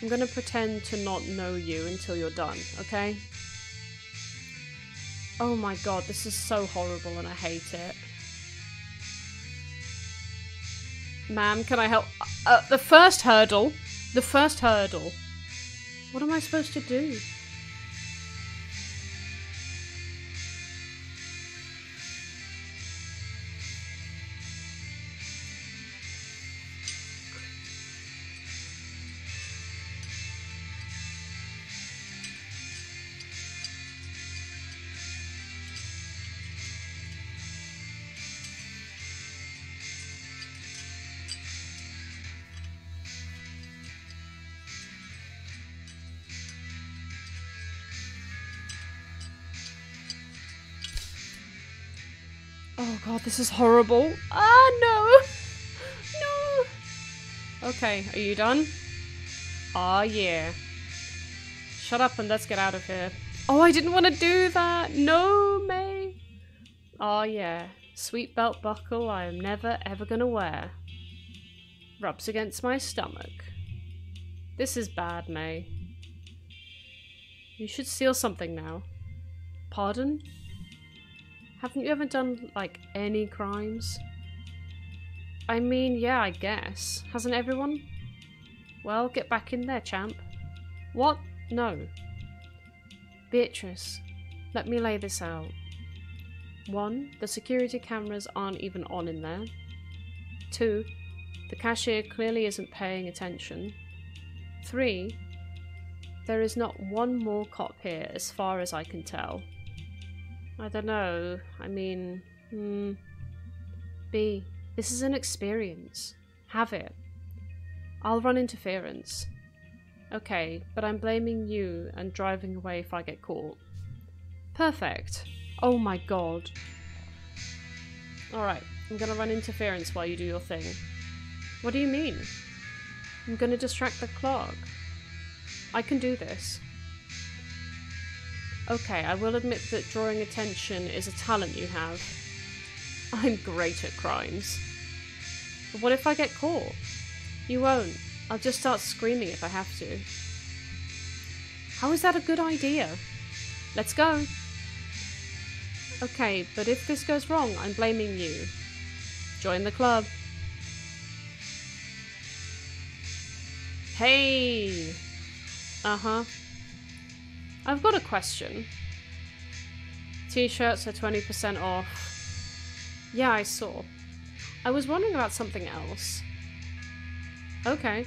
I'm gonna pretend to not know you until you're done, okay? Oh my god, this is so horrible and I hate it. Ma'am, can I help? The first hurdle! The first hurdle! What am I supposed to do? Oh god, this is horrible. Ah, no! No! Okay, are you done? Ah, yeah. Shut up and let's get out of here. Oh, I didn't want to do that! No, May! Ah, yeah. Sweet belt buckle I am never ever gonna wear. Rubs against my stomach. This is bad, May. You should steal something now. Pardon? Haven't you ever done, like, any crimes? I mean, yeah, I guess. Hasn't everyone? Well, get back in there, champ. What? No. Beatrice, let me lay this out. 1. The security cameras aren't even on in there. 2. The cashier clearly isn't paying attention. 3. There is not one more cop here, as far as I can tell. I don't know. I mean... B. This is an experience. Have it. I'll run interference. Okay, but I'm blaming you and driving away if I get caught. Perfect. Oh my god. Alright, I'm gonna run interference while you do your thing. What do you mean? I'm gonna distract the clerk. I can do this. Okay, I will admit that drawing attention is a talent you have. I'm great at crimes. But what if I get caught? You won't. I'll just start screaming if I have to. How is that a good idea? Let's go. Okay, but if this goes wrong, I'm blaming you. Join the club. Hey! Uh-huh. I've got a question. T-shirts are 20% off. Yeah, I saw. I was wondering about something else. Okay.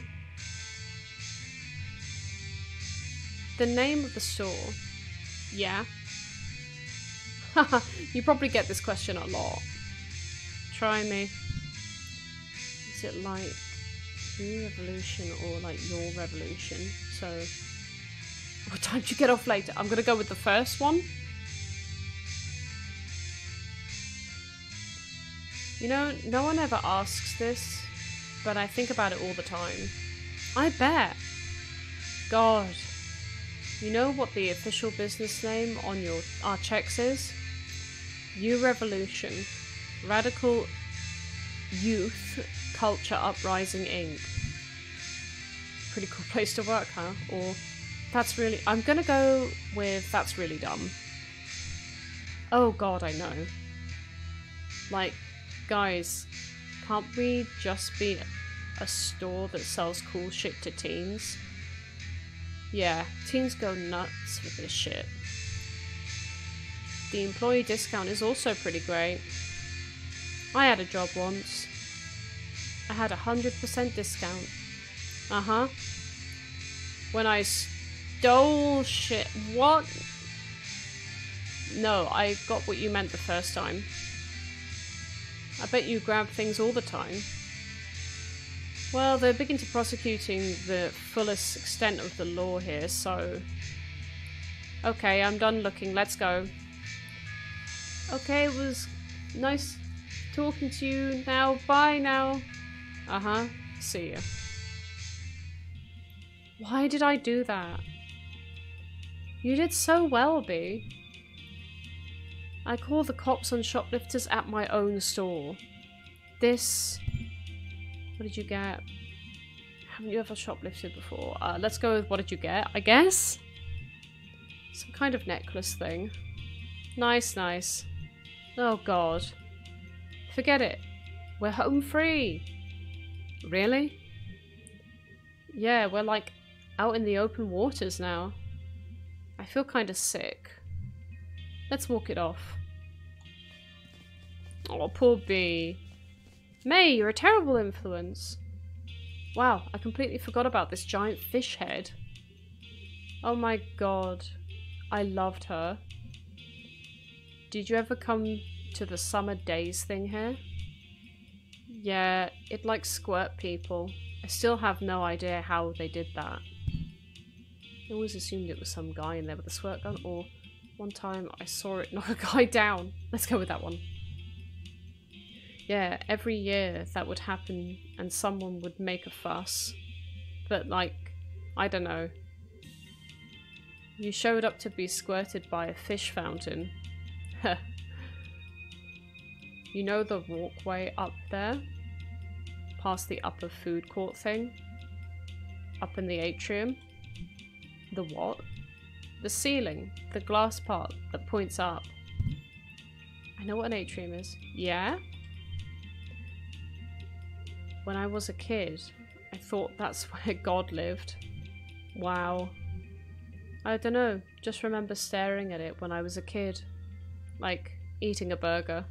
The name of the store. Yeah. Haha, you probably get this question a lot. Try me. Is it like U-revolution or like your revolution? So... What time do you get off later? I'm gonna go with the first one. You know, no one ever asks this, but I think about it all the time. I bet. God. You know what the official business name on our checks is? U-revolution. Radical Youth Culture Uprising, Inc. Pretty cool place to work, huh? Or, that's really... I'm gonna go with that's really dumb. Oh god, I know. Like, guys, can't we just be a store that sells cool shit to teens? Yeah, teens go nuts with this shit. The employee discount is also pretty great. I had a job once. I had a 100% discount. Uh-huh. When I stole shit. What? No, I got what you meant the first time. I bet you grab things all the time. Well, they're big into prosecuting the fullest extent of the law here, so... Okay, I'm done looking. Let's go. Okay, it was nice talking to you. Now, bye now. Uh-huh. See ya. Why did I do that? You did so well, B. I call the cops on shoplifters at my own store. This... What did you get? Haven't you ever shoplifted before? Let's go with what did you get, I guess? Some kind of necklace thing. Nice, nice. Oh god. Forget it. We're home free. Really? Yeah, we're like out in the open waters now. I feel kind of sick. Let's walk it off. Oh, poor bee. May, you're a terrible influence. Wow, I completely forgot about this giant fish head. Oh my god. I loved her. Did you ever come to the summer days thing here? Yeah, it like squirt people. I still have no idea how they did that. I always assumed it was some guy in there with a squirt gun, or one time I saw it knock a guy down. Let's go with that one. Yeah, every year that would happen and someone would make a fuss. But like, I don't know. You showed up to be squirted by a fish fountain. You know the walkway up there? Past the upper food court thing? Up in the atrium? The what? The ceiling, the glass part that points up. I know what an atrium is. Yeah? When I was a kid, I thought that's where God lived. Wow. I don't know, just remember staring at it when I was a kid. Like, eating a burger.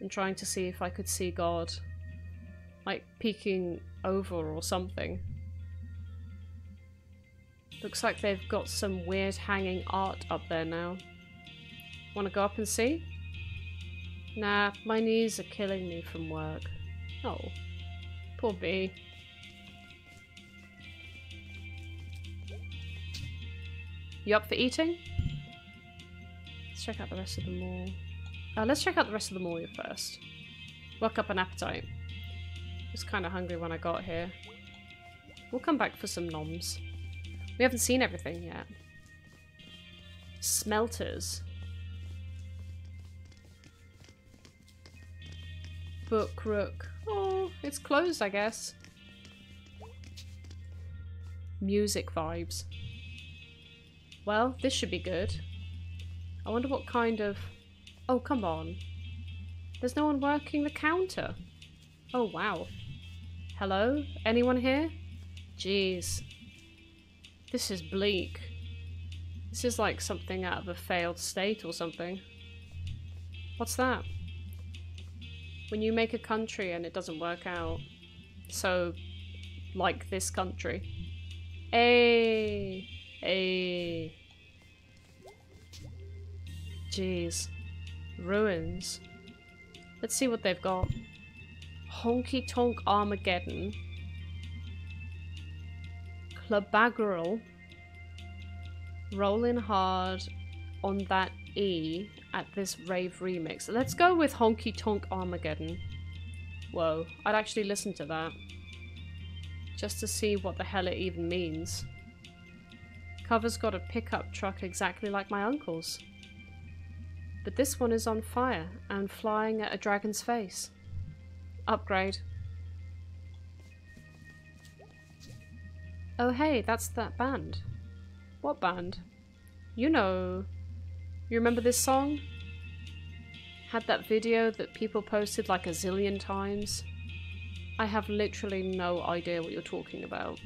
And trying to see if I could see God. Like, peeking over or something. Looks like they've got some weird hanging art up there now. Wanna go up and see? Nah, my knees are killing me from work. Oh. Poor bee. You up for eating? Let's check out the rest of the mall. Let's check out the rest of the mall first. Work up an appetite. I was kind of hungry when I got here. We'll come back for some noms. We haven't seen everything yet. Smelters. Book Rook. Oh, it's closed, I guess. Music vibes. Well, this should be good. I wonder what kind of... Oh, come on. There's no one working the counter. Oh, wow. Hello? Anyone here? Jeez. This is bleak. This is like something out of a failed state or something. What's that? When you make a country and it doesn't work out, so like this country. Ayy, ayy. Jeez, ruins. Let's see what they've got. Honky Tonk Armageddon, Plabagirl, rolling hard on that E at this rave remix. Let's go with Honky Tonk Armageddon. Whoa, I'd actually listen to that. Just to see what the hell it even means. Cover's got a pickup truck exactly like my uncle's. But this one is on fire and flying at a dragon's face. Upgrade. Oh hey, that's that band. What band? You know. You remember this song? Had that video that people posted like a zillion times. I have literally no idea what you're talking about.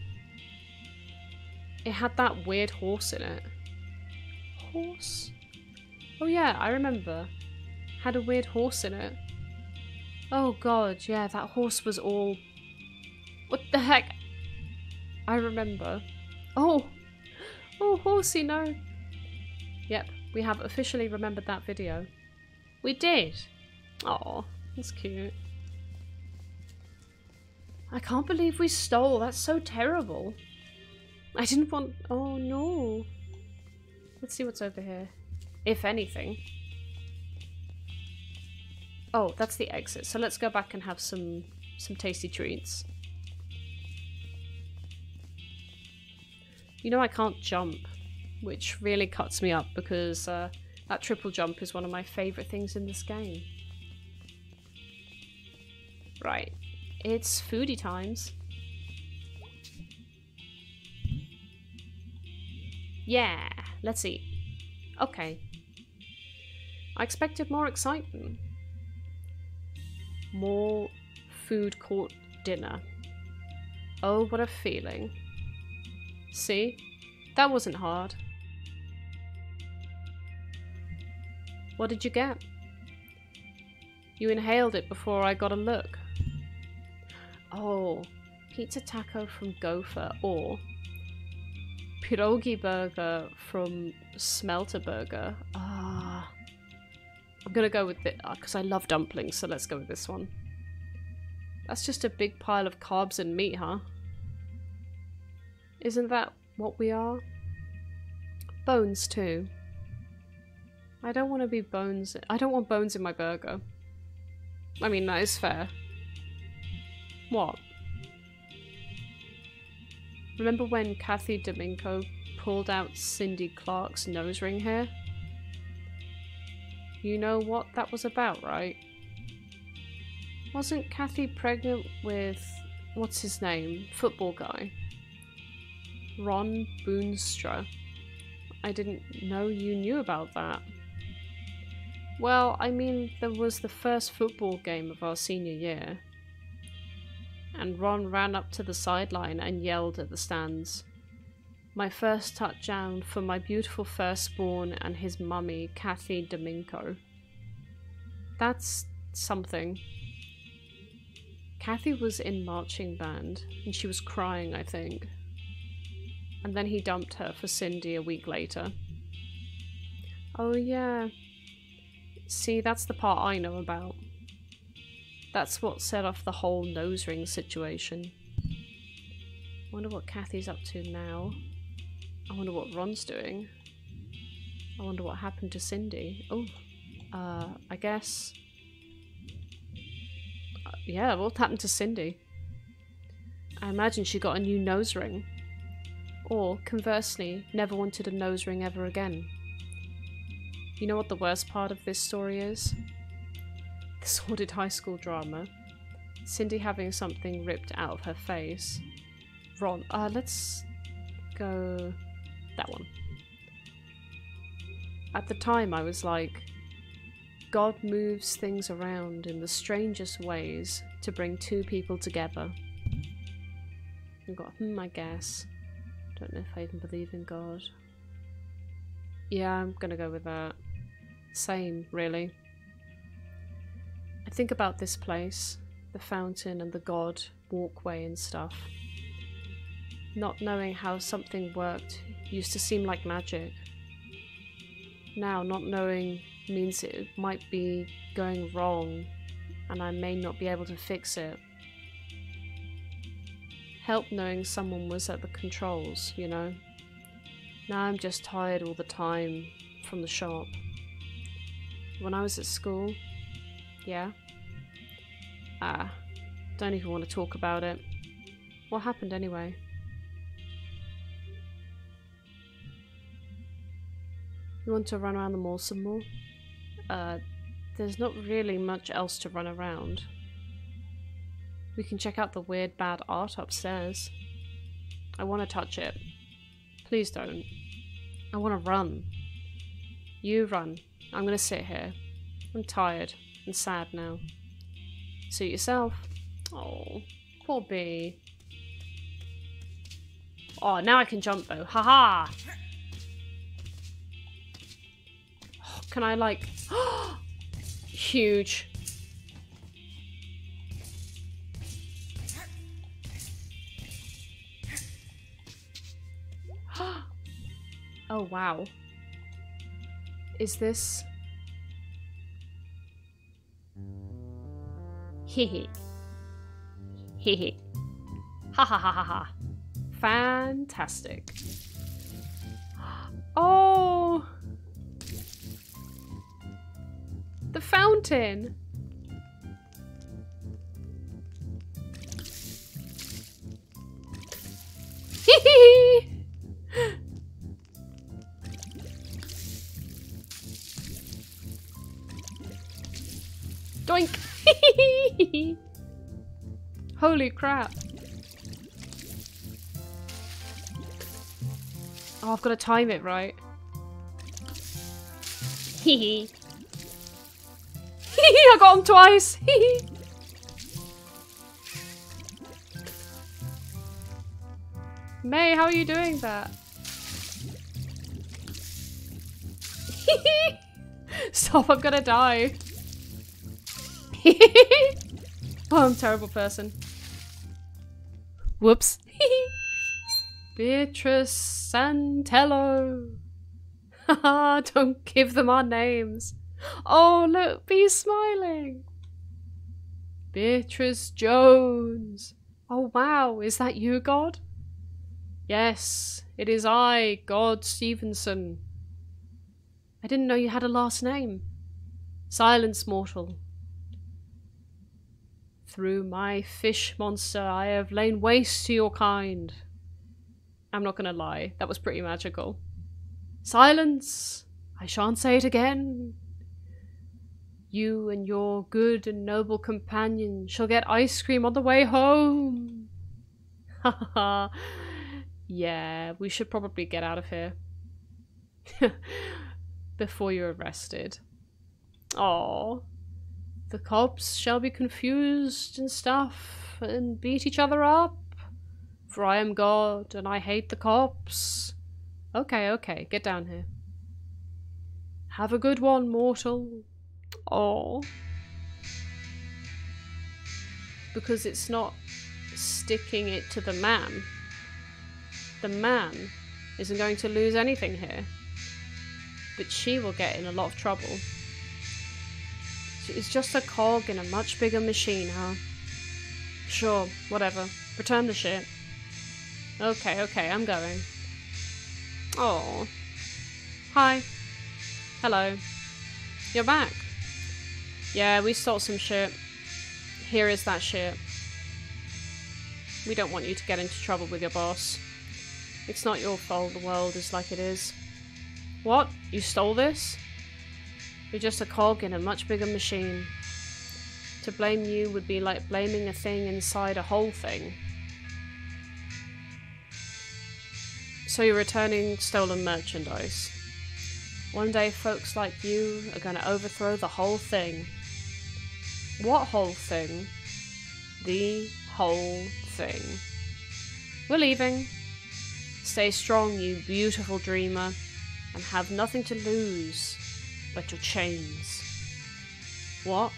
It had that weird horse in it. Horse? Oh yeah, I remember. Had a weird horse in it. Oh god, yeah, that horse was all... What the heck? I remember. Oh! Oh, horsey, no! Yep, we have officially remembered that video. We did! Aw, that's cute. I can't believe we stole. That's so terrible. I didn't want... Oh, no. Let's see what's over here. If anything. Oh, that's the exit. So let's go back and have some tasty treats. You know I can't jump, which really cuts me up because that triple jump is one of my favourite things in this game. Right. It's foodie times. Yeah, let's eat. Okay. I expected more excitement. More food court dinner. Oh, what a feeling. See? That wasn't hard. What did you get? You inhaled it before I got a look. Oh, pizza taco from Gopher or pierogi burger from Smelter Burger. Ah, I'm gonna go with it because I love dumplings, so let's go with this one. That's just a big pile of carbs and meat, huh? Isn't that what we are? Bones too. I don't want to be bones. I don't want bones in my burger. I mean, that is fair. What? Remember when Kathy Domenico pulled out Cindy Clark's nose ring here? You know what that was about, right? Wasn't Kathy pregnant with... what's his name? Football guy. Ron Boonstra. I didn't know you knew about that. Well, I mean, there was the first football game of our senior year. And Ron ran up to the sideline and yelled at the stands. My first touchdown for my beautiful firstborn and his mummy, Kathy Domenico. That's something. Kathy was in marching band and she was crying, I think. And then he dumped her for Cindy a week later. Oh yeah. See, that's the part I know about. That's what set off the whole nose ring situation. I wonder what Kathy's up to now. I wonder what Ron's doing. I wonder what happened to Cindy. Oh, I guess... yeah, what happened to Cindy? I imagine she got a new nose ring. Or, conversely, never wanted a nose ring ever again. You know what the worst part of this story is? The sordid high school drama. Cindy having something ripped out of her face. Ron. Let's go... that one. At the time I was like, God moves things around in the strangest ways to bring two people together. I got, I guess. Don't know if I even believe in God. Yeah, I'm gonna go with that. Same, really. I think about this place, the fountain and the god walkway and stuff. Not knowing how something worked used to seem like magic. Now not knowing means it might be going wrong and I may not be able to fix it. Help knowing someone was at the controls, you know. Now I'm just tired all the time from the shop. When I was at school, yeah. Don't even want to talk about it. What happened anyway? You want to run around the mall some more? There's not really much else to run around. We can check out the weird bad art upstairs. I want to touch it. Please don't. I want to run. You run. I'm going to sit here. I'm tired and sad now. Suit yourself. Oh, poor bee. Oh, now I can jump though. Haha! Oh, can I like... Huge. Oh, wow. Is this... Hehe. Hehe. Ha ha ha ha ha. Fantastic. Oh! The fountain! Hehe! Doink! Holy crap. Oh, I've got to time it right. Hee hee. I got him twice. Hee hee. May, how are you doing that? Hee hee. Stop, I'm gonna die. Oh, I'm a terrible person. Whoops. Beatrice Santello. Haha, don't give them our names. Oh, look, bees smiling. Beatrice Jones. Oh, wow, is that you, God? Yes, it is I, God Stevenson. I didn't know you had a last name. Silence, mortal. Through my fish monster, I have lain waste to your kind. I'm not gonna lie, that was pretty magical. Silence! I shan't say it again. You and your good and noble companion shall get ice cream on the way home. Haha. Yeah, we should probably get out of here. Before you're arrested. Aww. The cops shall be confused and stuff, and beat each other up. For I am God, and I hate the cops. Okay, okay, get down here. Have a good one, mortal. Oh. Because it's not sticking it to the man. The man isn't going to lose anything here. But she will get in a lot of trouble. It's just a cog in a much bigger machine, huh? Sure, whatever. Return the ship. Okay, okay, I'm going. Oh. Hi. Hello. You're back. Yeah, we stole some shit. Here is that shit. We don't want you to get into trouble with your boss. It's not your fault the world is like it is. What? You stole this? You're just a cog in a much bigger machine. To blame you would be like blaming a thing inside a whole thing. So you're returning stolen merchandise. One day folks like you are going to overthrow the whole thing. What whole thing? The whole thing. We're leaving. Stay strong, you beautiful dreamer, and have nothing to lose. But your chains. What?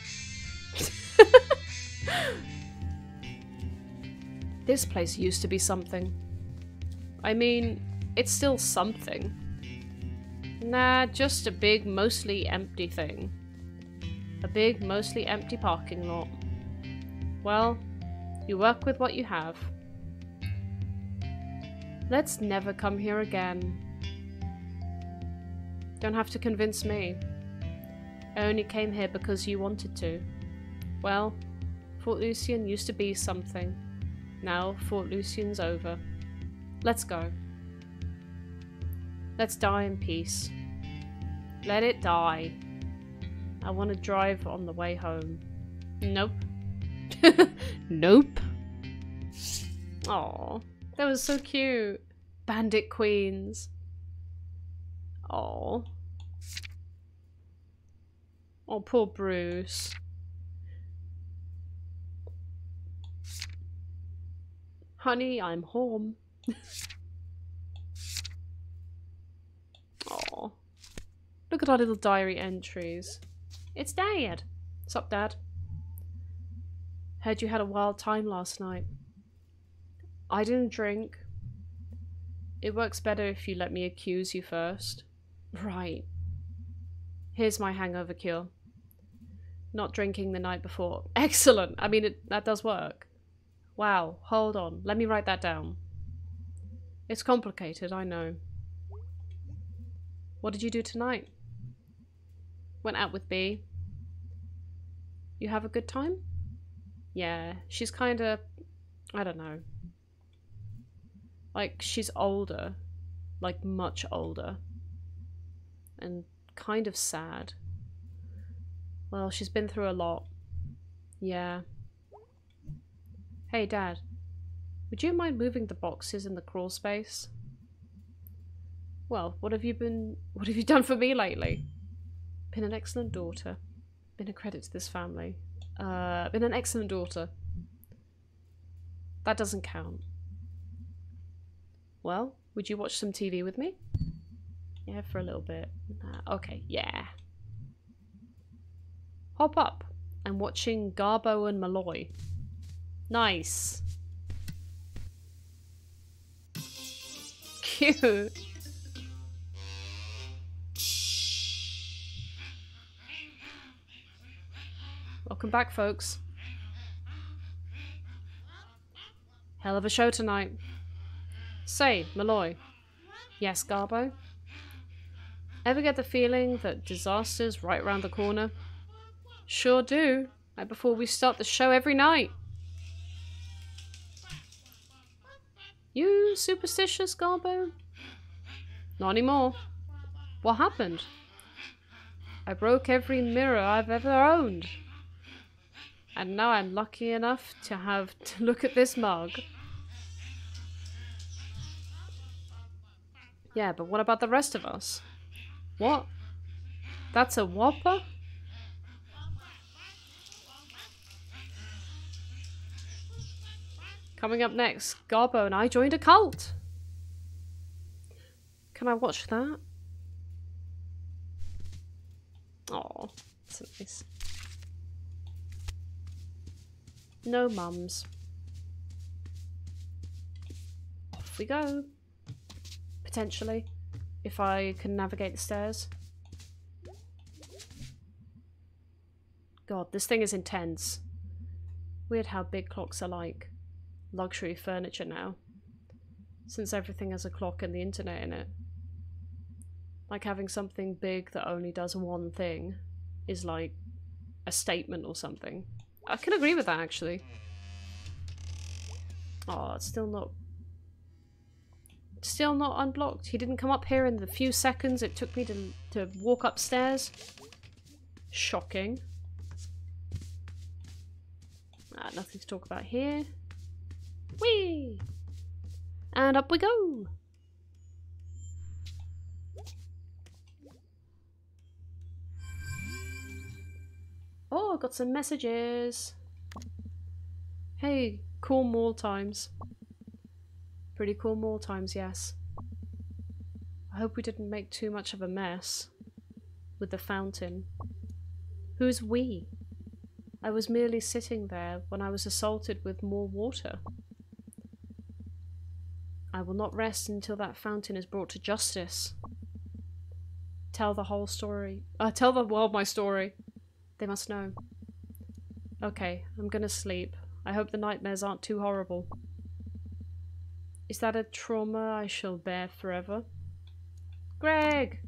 This place used to be something. I mean, it's still something. Nah, just a big, mostly empty thing. A big, mostly empty parking lot. Well, you work with what you have. Let's never come here again. Don't have to convince me. I only came here because you wanted to. Well, Fort Lucian used to be something. Now Fort Lucian's over. Let's go. Let's die in peace. Let it die. I want to drive on the way home. Nope. Nope. Aw, that was so cute. Bandit Queens. Aw. Oh, poor Bruce. Honey, I'm home. Aw. Look at our little diary entries. It's Dad. What's up, Dad? Heard you had a wild time last night. I didn't drink. It works better if you let me accuse you first. Right. Here's my hangover cure. Not drinking the night before. Excellent. I mean, that does work. Wow. Hold on. Let me write that down. It's complicated, I know. What did you do tonight? Went out with B. You have a good time? Yeah, she's kind of, I don't know. Like, she's older. Like, much older. And kind of sad. Well, she's been through a lot. Yeah. Hey, Dad. Would you mind moving the boxes in the crawl space? Well, what have you done for me lately? Been an excellent daughter. Been a credit to this family. Been an excellent daughter. That doesn't count. Well, would you watch some TV with me? Yeah, for a little bit. Okay, yeah. Hop up. I'm watching Garbo and Malloy. Nice. Cute. Welcome back, folks. Hell of a show tonight. Say, Malloy. Yes, Garbo? Ever get the feeling that disaster's right round the corner? Sure do. Right before we start the show every night. You superstitious, Garbo? Not anymore. What happened? I broke every mirror I've ever owned. And now I'm lucky enough to have to look at this mug. Yeah, but what about the rest of us? What? That's a whopper? Coming up next, Garbo and I joined a cult. Can I watch that? Aw, that's nice. No mums. Off we go. Potentially. If I can navigate the stairs. God, this thing is intense. Weird how big clocks are like. Luxury furniture now. Since everything has a clock and the internet in it. Like having something big that only does one thing is like a statement or something. I can agree with that, actually. Oh, it's still not... Still not unblocked. He didn't come up here in the few seconds it took me to walk upstairs. Shocking. Ah, nothing to talk about here. Whee! And up we go! Oh, got some messages. Hey, cool mall times. Pretty cool mall times, yes. I hope we didn't make too much of a mess with the fountain. Who's we? I was merely sitting there when I was assaulted with more water. I will not rest until that fountain is brought to justice. Tell the whole story. Tell the world my story. They must know. Okay, I'm gonna sleep. I hope the nightmares aren't too horrible. Is that a trauma I shall bear forever? Greg!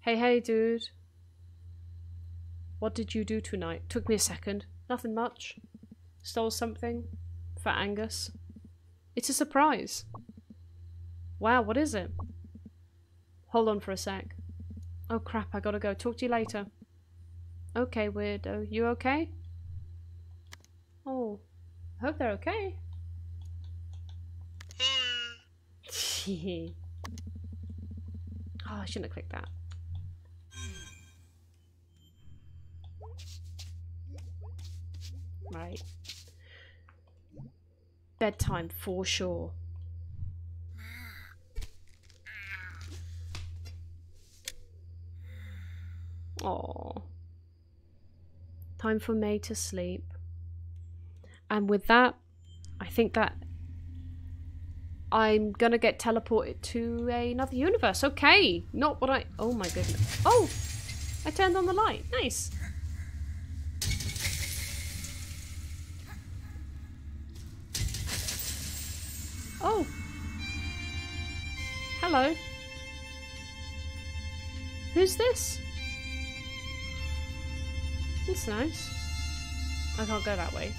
Hey, dude. What did you do tonight? Took me a second. Nothing much. Stole something. For Angus. It's a surprise. Wow, what is it? Hold on for a sec. Oh crap, I gotta go. Talk to you later. Okay, weirdo. You okay? Oh. I hope they're okay. Oh, I shouldn't have clicked that. Right. Bedtime for sure. Aww. Time for May to sleep. And with that, I think that I'm gonna get teleported to another universe. Okay, not what I... Oh my goodness. Oh! I turned on the light. Nice. Oh. Hello. Who's this? That's nice. I can't go that way.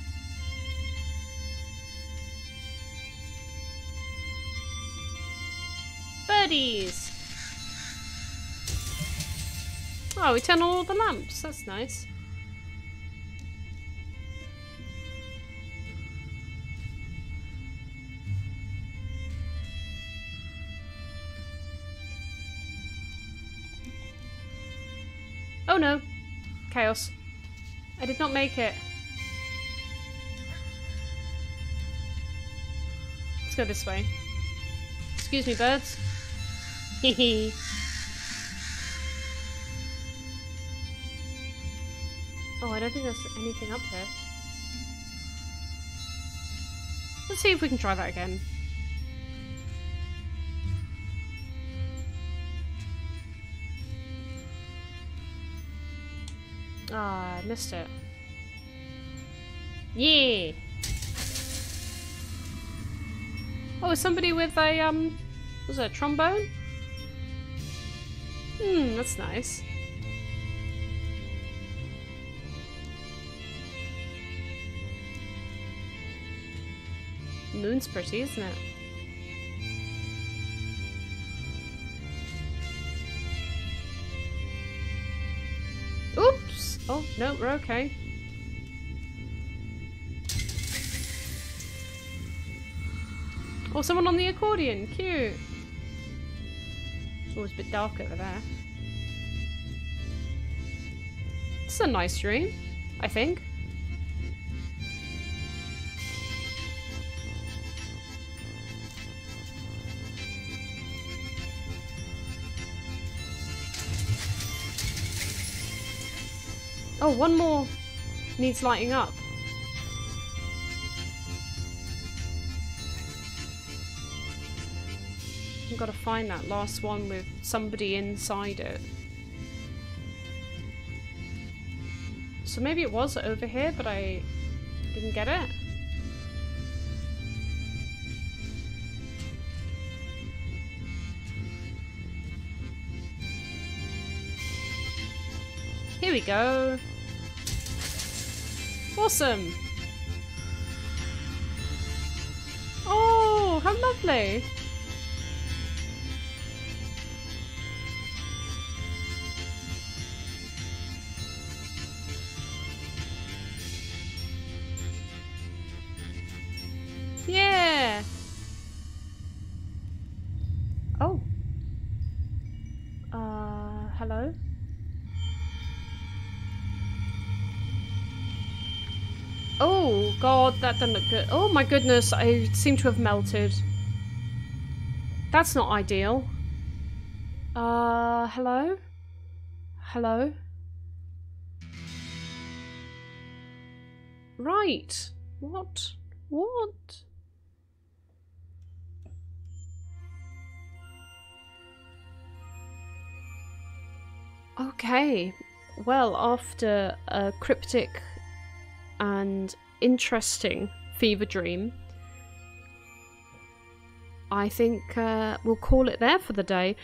Birdies! Oh, we turn on all the lamps. That's nice. Oh no. Chaos. I did not make it. Let's go this way. Excuse me, birds. Hehe. Oh, I don't think there's anything up here. Let's see if we can try that again. Ah, I missed it. Yeah! Oh, somebody with a, was it a trombone? Hmm, that's nice. The moon's pretty, isn't it? Oh, no, we're okay. Oh, someone on the accordion. Cute. Oh, it's a bit dark over there. It's a nice room, I think. Oh, one more needs lighting up. I've got to find that last one with somebody inside it. So maybe it was over here, but I didn't get it. Here we go. Awesome! Oh, how lovely! Yeah! Oh. Hello? Oh god, that doesn't look good. Oh my goodness, I seem to have melted. That's not ideal. Hello? Hello? Right. What? What? Okay. Well, after a cryptic and interesting fever dream, I think we'll call it there for the day.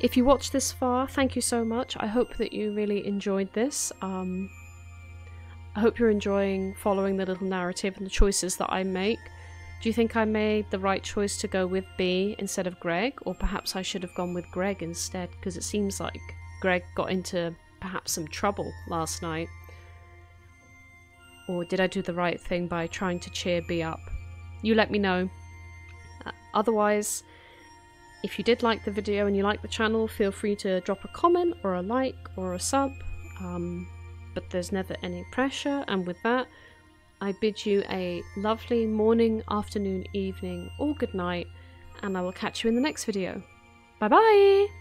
If you watched this far, thank you so much. I hope that you really enjoyed this. I hope you're enjoying following the little narrative and the choices that I make. Do you think I made the right choice to go with B instead of Greg? Or perhaps I should have gone with Greg instead, because it seems like Greg got into perhaps some trouble last night. Or did I do the right thing by trying to cheer B up? You let me know. Otherwise, if you did like the video and you like the channel, feel free to drop a comment or a like or a sub. But there's never any pressure, and with that, I bid you a lovely morning, afternoon, evening, or good night, and I will catch you in the next video. Bye bye!